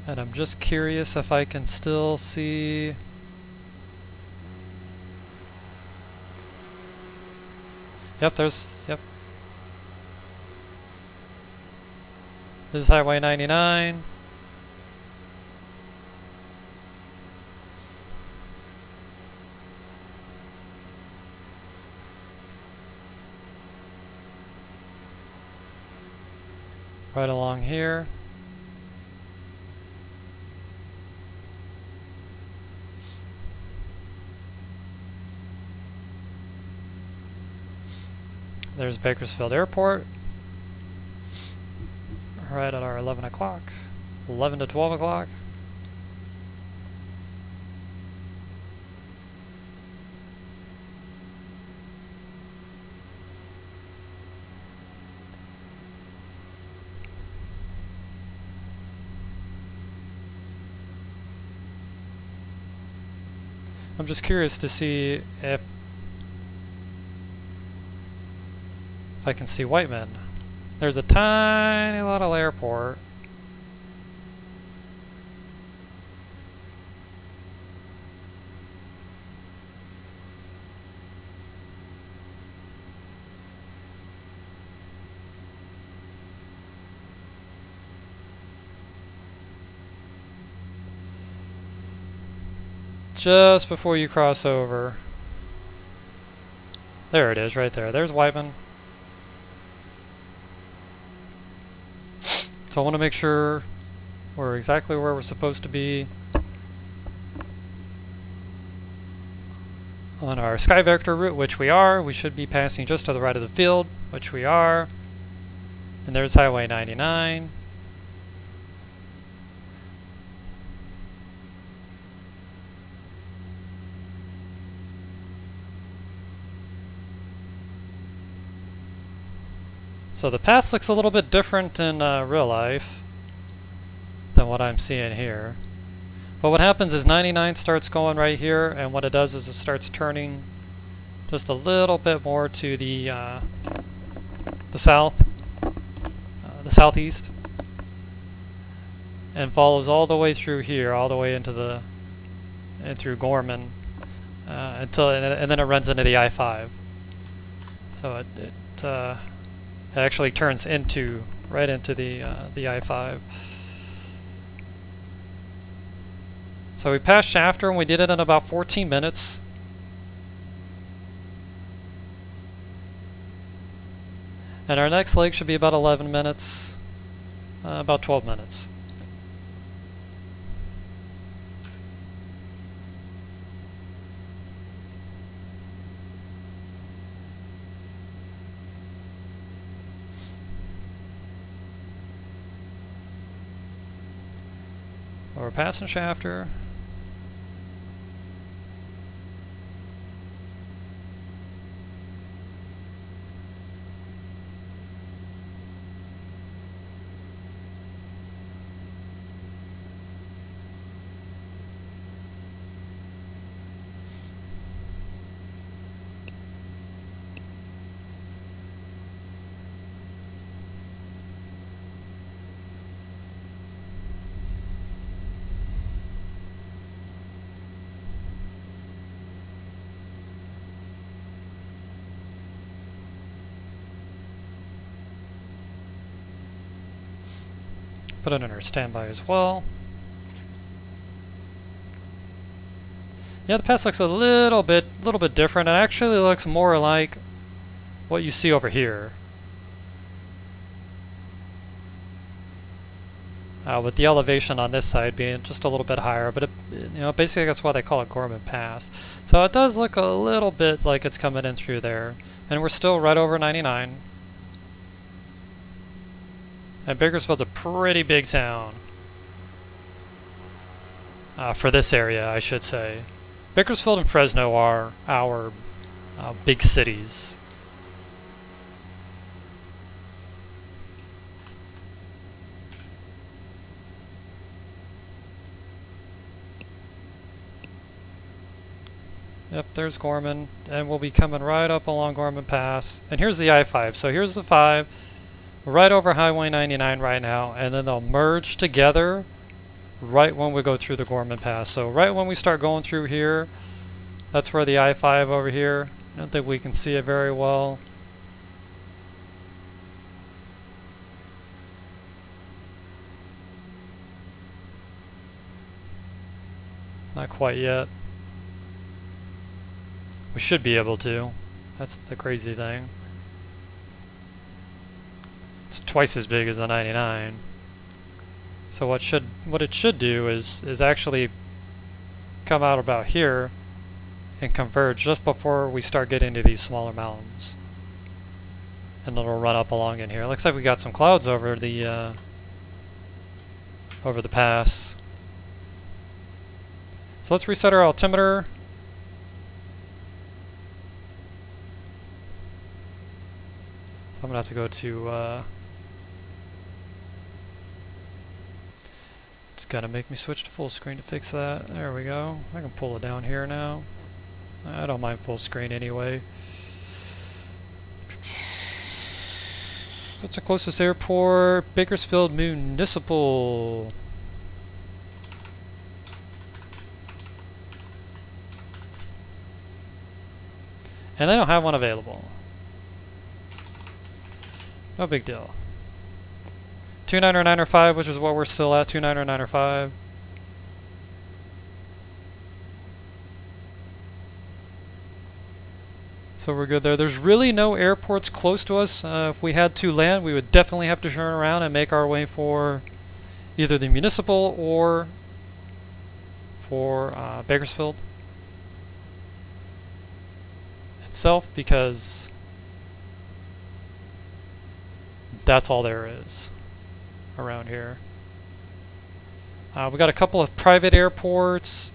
And I'm just curious if I can still see... Yep, there's, yep. This is Highway ninety-nine. Right along here. There's Bakersfield Airport. Right at our eleven o'clock. eleven to twelve o'clock. I'm just curious to see if I can see Whiteman. There's a tiny little airport. Just before you cross over. There it is, right there. There's Whiteman. So I want to make sure we're exactly where we're supposed to be on our Skyvector route, which we are. We should be passing just to the right of the field, which we are. And there's Highway ninety-nine. So the pass looks a little bit different in uh, real life than what I'm seeing here. But what happens is ninety-nine starts going right here, and what it does is it starts turning just a little bit more to the uh, the south, uh, the southeast, and follows all the way through here, all the way into the and through Gorman uh, until and, and then it runs into the I five. So it. it uh, It actually turns into right into the uh, the I five. So we passed Shafter and we did it in about fourteen minutes. And our next lake should be about eleven minutes, uh, about twelve minutes. We're passing Shafter. Put it in our standby as well. Yeah, the pass looks a little bit, little bit different. It actually looks more like what you see over here, uh, with the elevation on this side being just a little bit higher. But it, you know, basically that's why they call it Gorman Pass. So it does look a little bit like it's coming in through there, and we're still right over ninety-nine. And Bakersfield's a pretty big town. Uh, for this area, I should say. Bakersfield and Fresno are our uh, big cities. Yep, there's Gorman. And we'll be coming right up along Gorman Pass. And here's the I five. So here's the five. Right over Highway ninety-nine right now, and then they'll merge together right when we go through the Gorman Pass. So right when we start going through here, that's where the I five over here. I don't think we can see it very well. Not quite yet. We should be able to. That's the crazy thing. It's twice as big as the ninety-nine. So what should what it should do is is actually come out about here and converge just before we start getting to these smaller mountains. And it'll run up along in here. Looks like we got some clouds over the uh, over the pass. So let's reset our altimeter. So I'm gonna have to go to. Uh, it's gonna make me switch to full screen to fix that. There we go. I can pull it down here now. I don't mind full screen anyway. What's the closest airport? Bakersfield Municipal. And they don't have one available. No big deal. two nine or nine or five, which is what we're still at. two nine or nine or five. So we're good there. There's really no airports close to us. Uh, if we had to land, we would definitely have to turn around and make our way for either the municipal or for uh, Bakersfield itself, because that's all there is around here. Uh, we got a couple of private airports.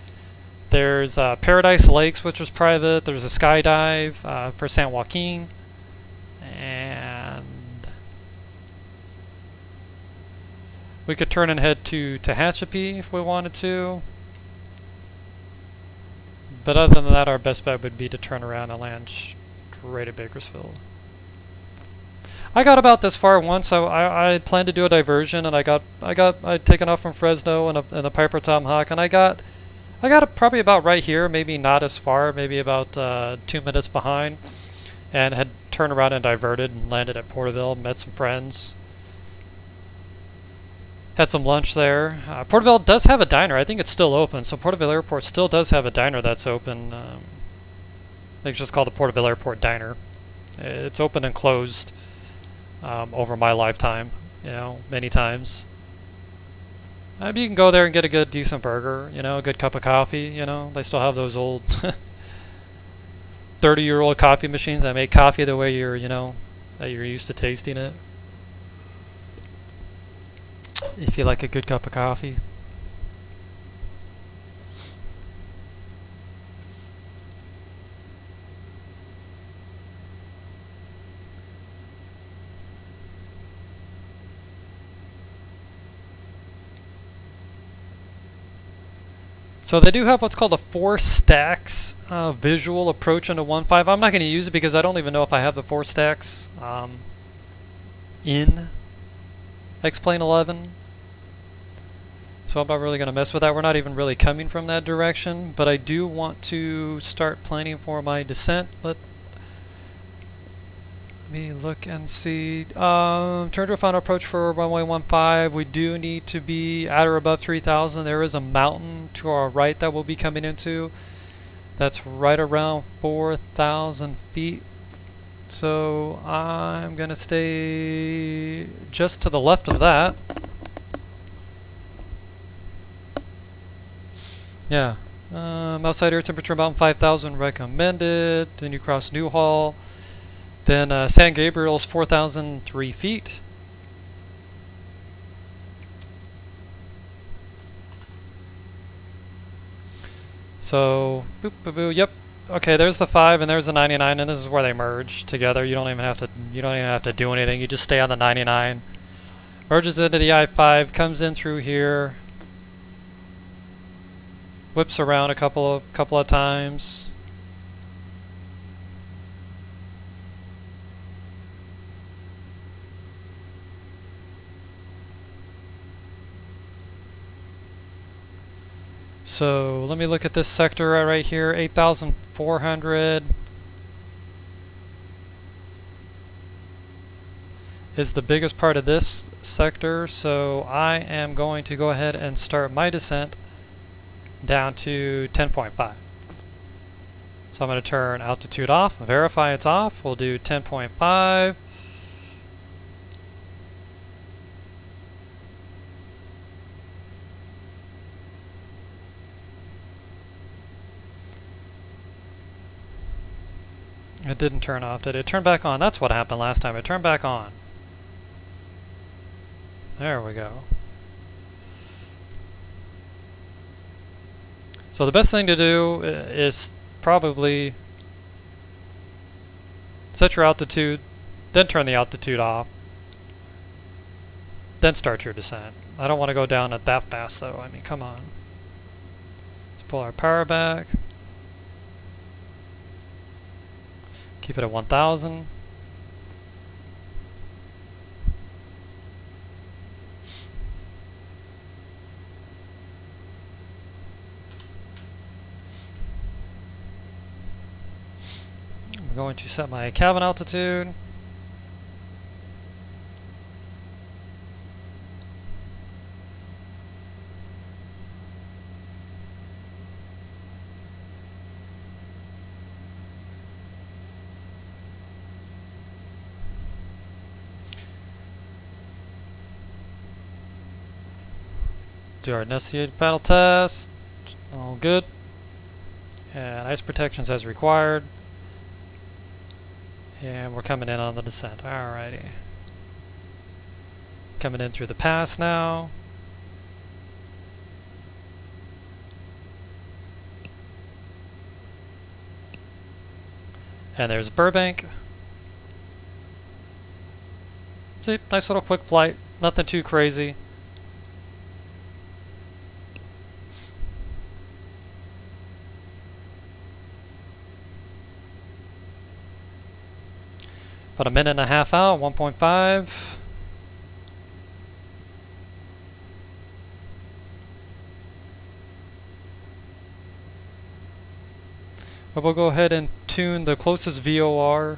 There's uh, Paradise Lakes, which was private. There's a skydive uh, for San Joaquin. And we could turn and head to Tehachapi if we wanted to. But other than that, our best bet would be to turn around and land straight at Bakersfield. I got about this far once. So I, I planned to do a diversion, and I got I got I'd taken off from Fresno and a, and a Piper Tomahawk, and I got. I got it probably about right here, maybe not as far, maybe about uh, two minutes behind, and had turned around and diverted and landed at Porterville, met some friends, had some lunch there. Uh, Porterville does have a diner. I think it's still open, so Porterville Airport still does have a diner that's open. Um, I think it's just called the Porterville Airport Diner. It's open and closed um, over my lifetime, you know, many times. Uh, you can go there and get a good, decent burger, you know, a good cup of coffee, you know. They still have those old thirty-year-old coffee machines that make coffee the way you're, you know, that you're used to tasting it. If you like a good cup of coffee. So they do have what's called a four stacks uh, visual approach into one point five. I'm not going to use it because I don't even know if I have the four stacks um, in X-Plane eleven. So I'm not really going to mess with that. We're not even really coming from that direction, but I do want to start planning for my descent. Let me look and see. Um, turn to a final approach for runway one five. We do need to be at or above three thousand. There is a mountain to our right that we'll be coming into. That's right around four thousand feet. So I'm going to stay just to the left of that. Yeah. Um, outside air temperature mountain five thousand recommended. Then you cross Newhall. Then uh, San Gabriel's four thousand three feet. So, boop, boop, boop, yep. Okay, there's the five and there's the ninety-nine, and this is where they merge together. You don't even have to. You don't even have to do anything. You just stay on the ninety-nine. Merges into the I five, comes in through here. Whips around a couple of couple of times. So let me look at this sector right here, eight thousand four hundred is the biggest part of this sector, so I am going to go ahead and start my descent down to ten point five. So I'm going to turn altitude off, verify it's off. We'll do ten point five. It didn't turn off, did it? It turned back on. That's what happened last time. It turned back on. There we go. So the best thing to do is probably set your altitude, then turn the altitude off, then start your descent. I don't want to go down at that fast though. I mean, come on. Let's pull our power back. Keep it at one thousand. I'm going to set my cabin altitude. Do our initiated paddle test, all good, and ice protections as required, and we're coming in on the descent. Alrighty, coming in through the pass now. And there's Burbank. See, nice little quick flight, nothing too crazy. About a minute and a half out, one point five. But we'll go ahead and tune the closest V O R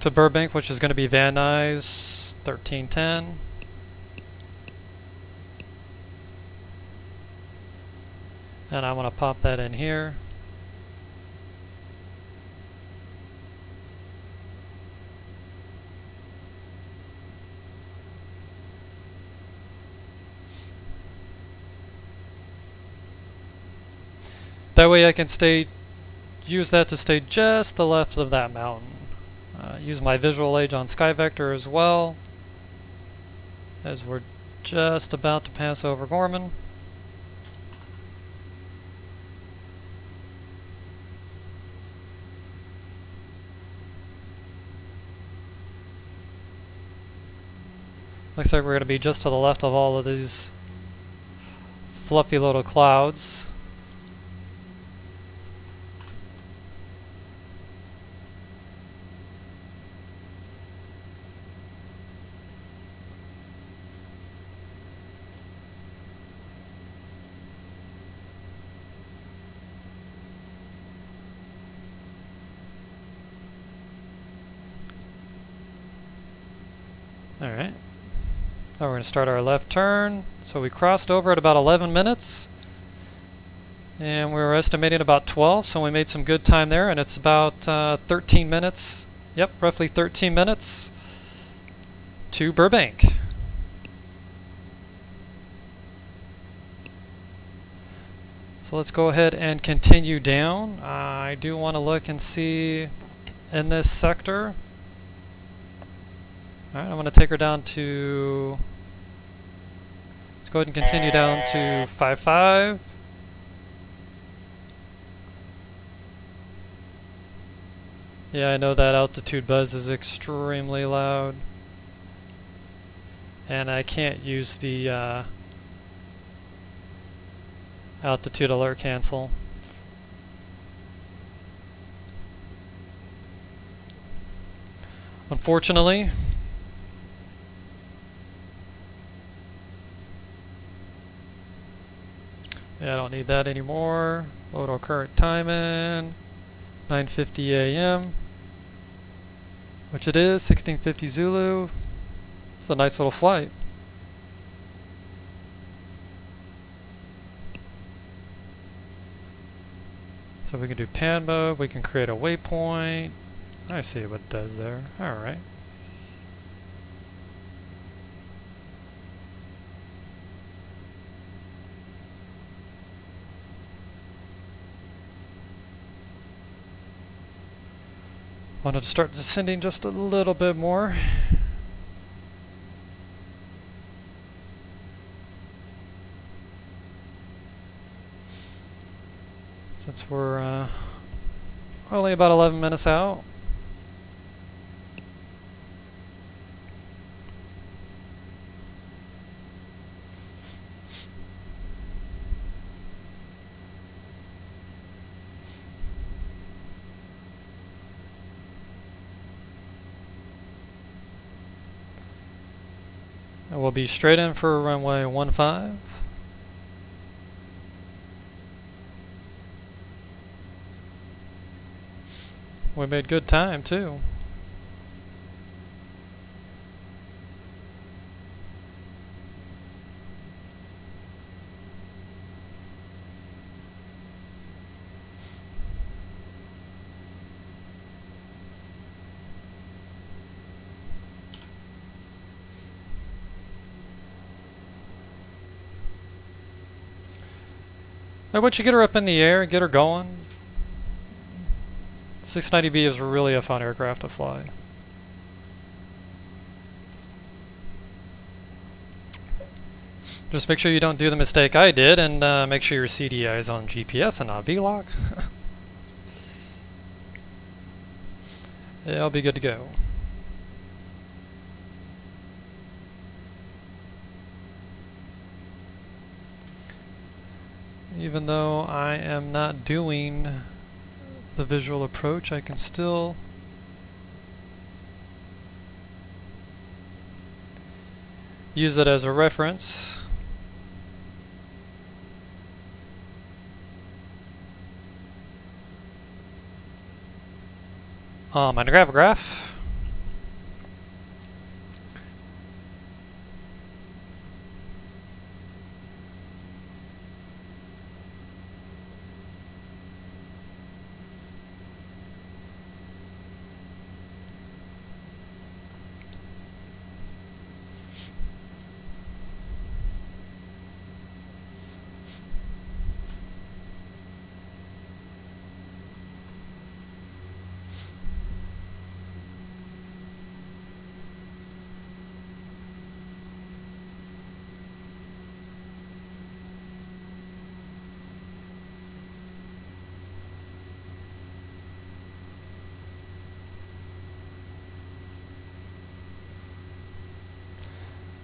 to Burbank, which is going to be Van Nuys, thirteen ten. And I'm going to pop that in here. That way I can stay, use that to stay just to the left of that mountain. Uh, use my visual aid on Skyvector as well, as we're just about to pass over Gorman. Looks like we're going to be just to the left of all of these fluffy little clouds. Alright, now we're going to start our left turn. So we crossed over at about eleven minutes, and we were estimating about twelve, so we made some good time there, and it's about uh, thirteen minutes, yep, roughly thirteen minutes to Burbank. So let's go ahead and continue down. Uh, I do want to look and see in this sector. Alright, I'm going to take her down to, let's go ahead and continue down to five five. Yeah, I know that altitude buzz is extremely loud. And I can't use the uh, altitude alert cancel. Unfortunately. Yeah, I don't need that anymore. Load our current time in. nine fifty A M Which it is, sixteen fifty Zulu. It's a nice little flight. So we can do pan mode, we can create a waypoint. I see what it does there. Alright. Wanted to start descending just a little bit more. Since we're uh, only about eleven minutes out. And we'll be straight in for runway one five. We made good time too. Now once you get her up in the air and get her going, six ninety B is really a fun aircraft to fly. Just make sure you don't do the mistake I did and uh, make sure your C D I is on G P S and not V LOC. It'll be good to go. Even though I am not doing the visual approach, I can still use it as a reference. Um, on the Navigraph.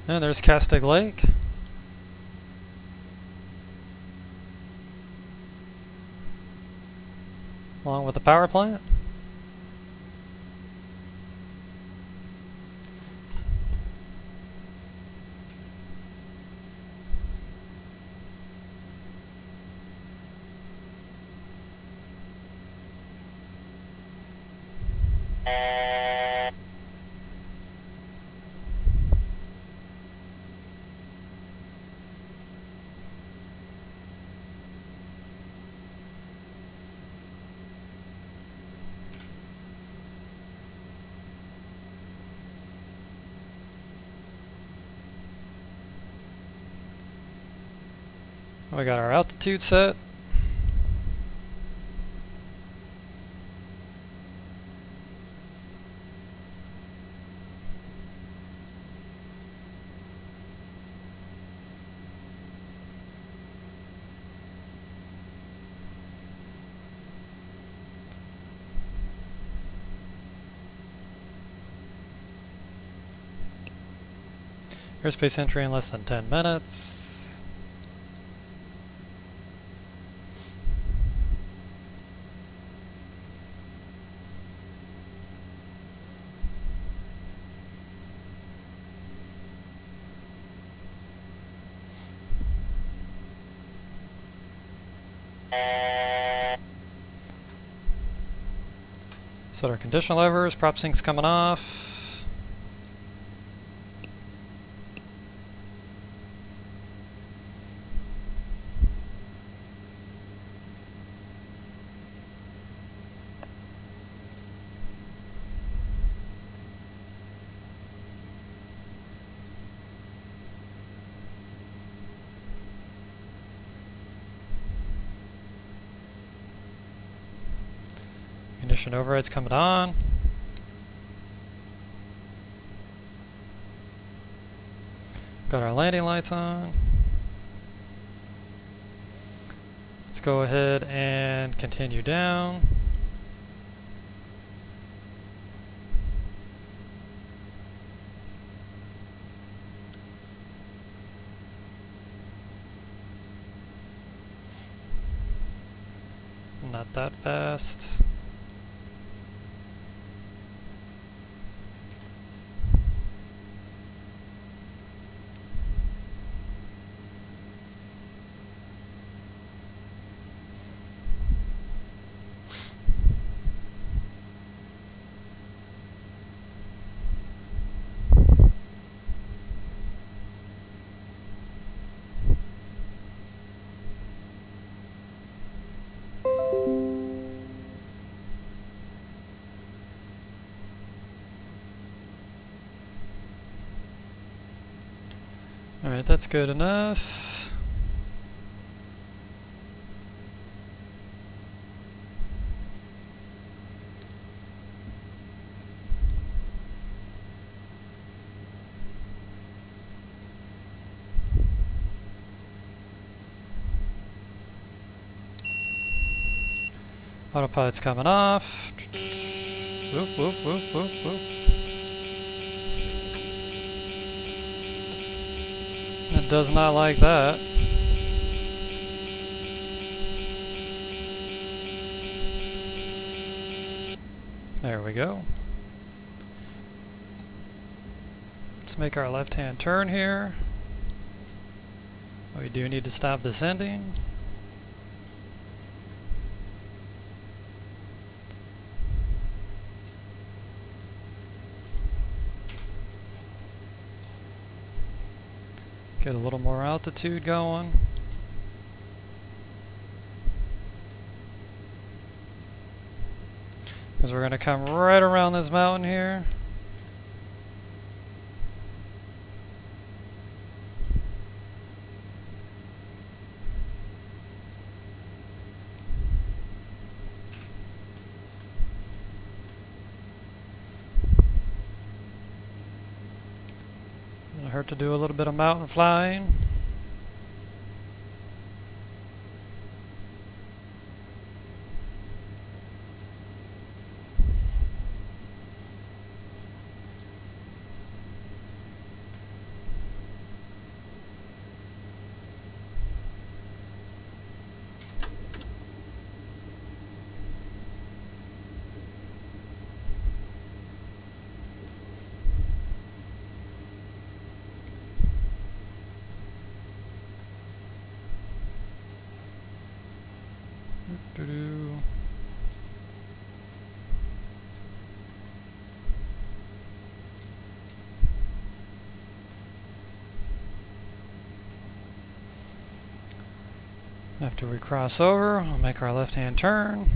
And there's Castig Lake. Along with the power plant. We got our altitude set. Airspace entry in less than ten minutes. Set our conditional levers, prop sync's coming off. Mission override's coming on. Got our landing lights on. Let's go ahead and continue down. Not that fast. Alright, that's good enough. Autopilot's coming off. Whoop, whoop, whoop, whoop, whoop. Does not like that. There we go. Let's make our left-hand turn here. We do need to stop descending. Get a little more altitude going. Because we're going to come right around this mountain here. To do a little bit of mountain flying. After we cross over, we'll make our left-hand turn.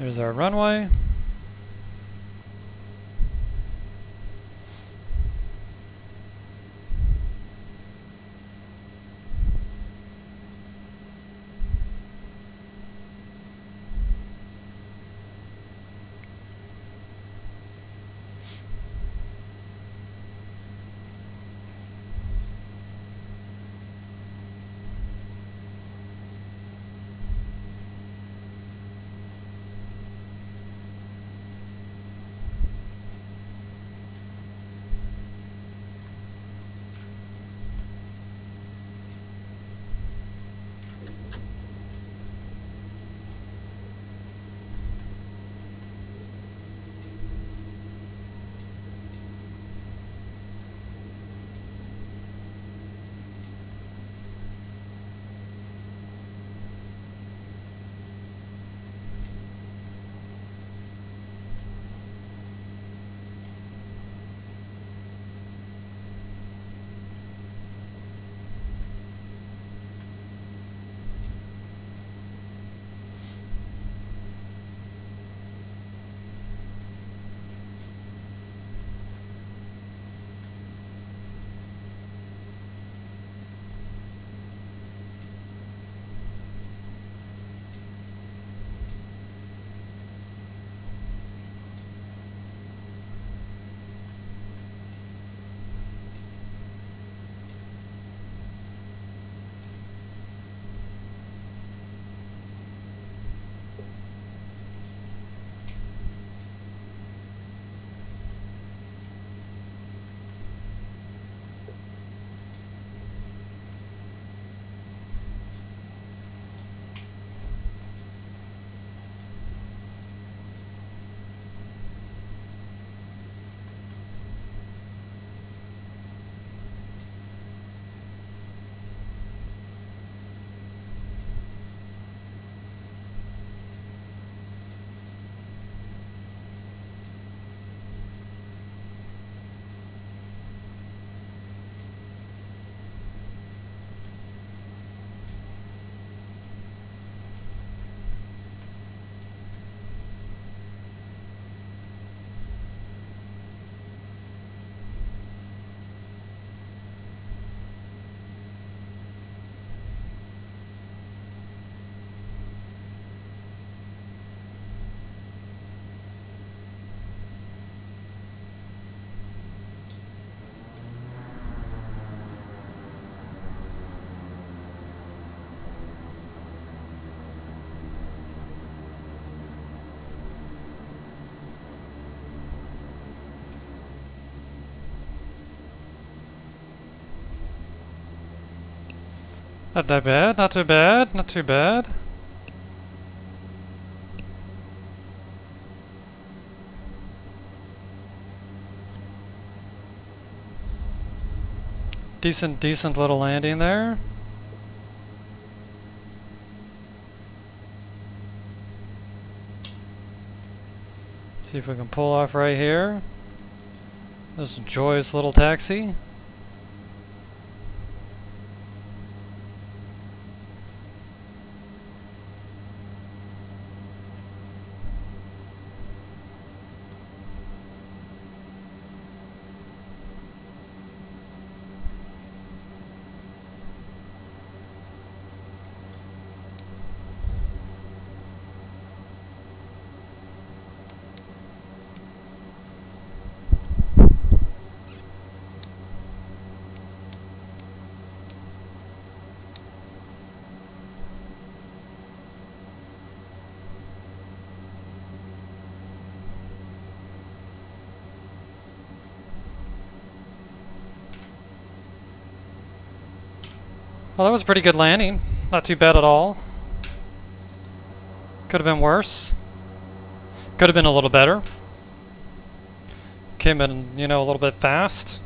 There's our runway. Not that bad, not too bad, not too bad. Decent, decent little landing there. See if we can pull off right here. This joyous little taxi. Well, that was a pretty good landing. Not too bad at all. Could have been worse. Could have been a little better. Came in, you know, a little bit fast.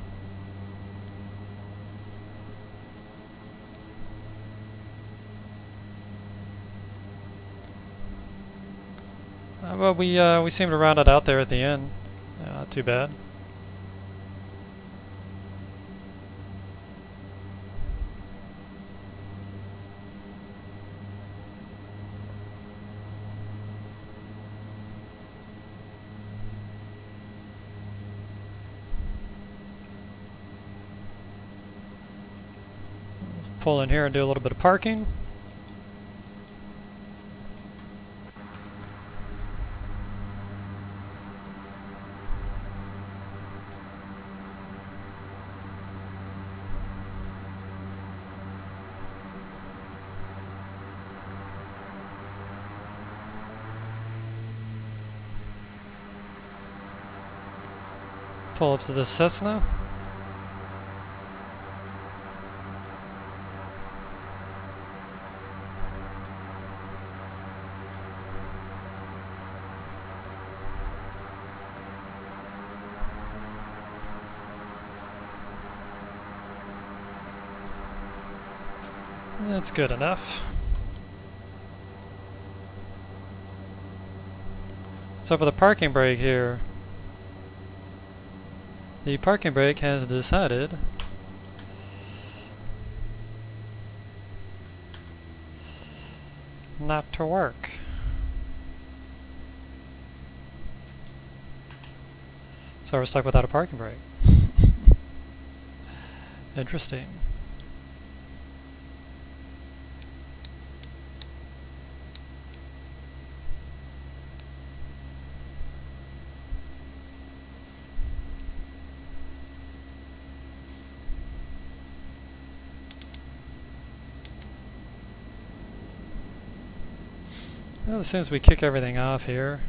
Uh, but we uh, we seemed to round it out there at the end. Yeah, not too bad. Pull in here and do a little bit of parking. Pull up to the Cessna. That's good enough. What's up with the parking brake here? The parking brake has decided not to work. So we're stuck without a parking brake. Interesting. Well, as soon as we kick everything off here,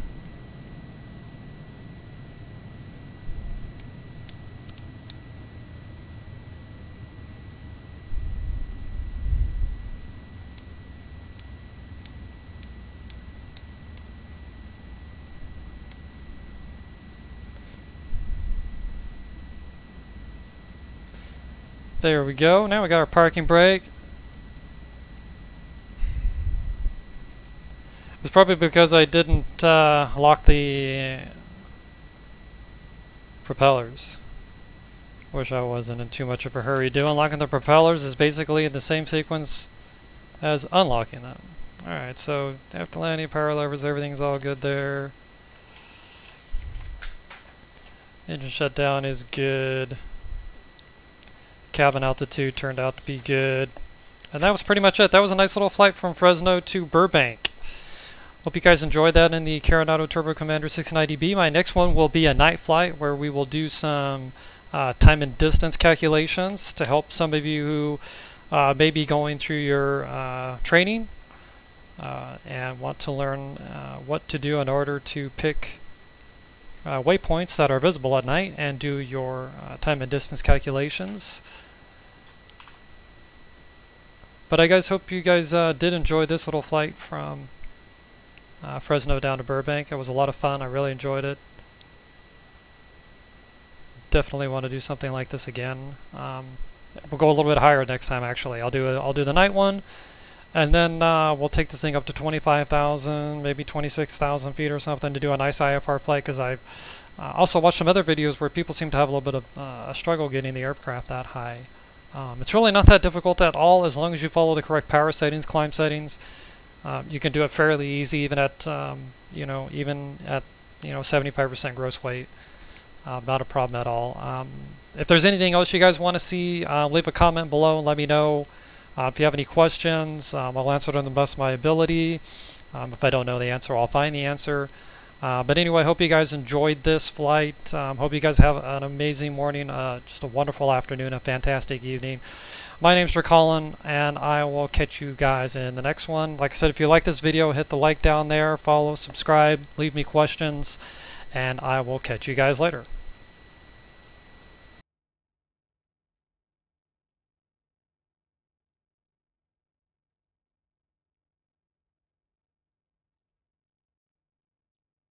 there we go. Now we got our parking brake. Probably because I didn't uh, lock the propellers. Wish I wasn't in too much of a hurry. Doing locking the propellers is basically the same sequence as unlocking them. Alright, so after landing, power levers, everything's all good there. Engine shutdown is good. Cabin altitude turned out to be good. And that was pretty much it. That was a nice little flight from Fresno to Burbank. Hope you guys enjoyed that in the Carenado Turbo Commander six ninety B. My next one will be a night flight where we will do some uh, time and distance calculations to help some of you who uh, may be going through your uh, training uh, and want to learn uh, what to do in order to pick uh, waypoints that are visible at night and do your uh, time and distance calculations. But I guys hope you guys uh, did enjoy this little flight from uh, Fresno down to Burbank. It was a lot of fun. I really enjoyed it. Definitely want to do something like this again. Um, we'll go a little bit higher next time. Actually, I'll do a, I'll do the night one, and then uh, we'll take this thing up to twenty-five thousand, maybe twenty-six thousand feet or something to do a nice I F R flight. Because I uh, also watched some other videos where people seem to have a little bit of uh, a struggle getting the aircraft that high. Um, it's really not that difficult at all, as long as you follow the correct power settings, climb settings. Um, you can do it fairly easy, even at um, you know, even at you know seventy-five percent gross weight. Uh, not a problem at all. Um, if there's anything else you guys want to see, uh, leave a comment below and let me know. Uh, if you have any questions, um, I'll answer them to the best of my ability. Um, if I don't know the answer, I'll find the answer. Uh, but anyway, I hope you guys enjoyed this flight. Um, hope you guys have an amazing morning, uh, just a wonderful afternoon, a fantastic evening. My name's Dracollin, and I will catch you guys in the next one. Like I said, if you like this video, hit the like down there, follow, subscribe, leave me questions, and I will catch you guys later.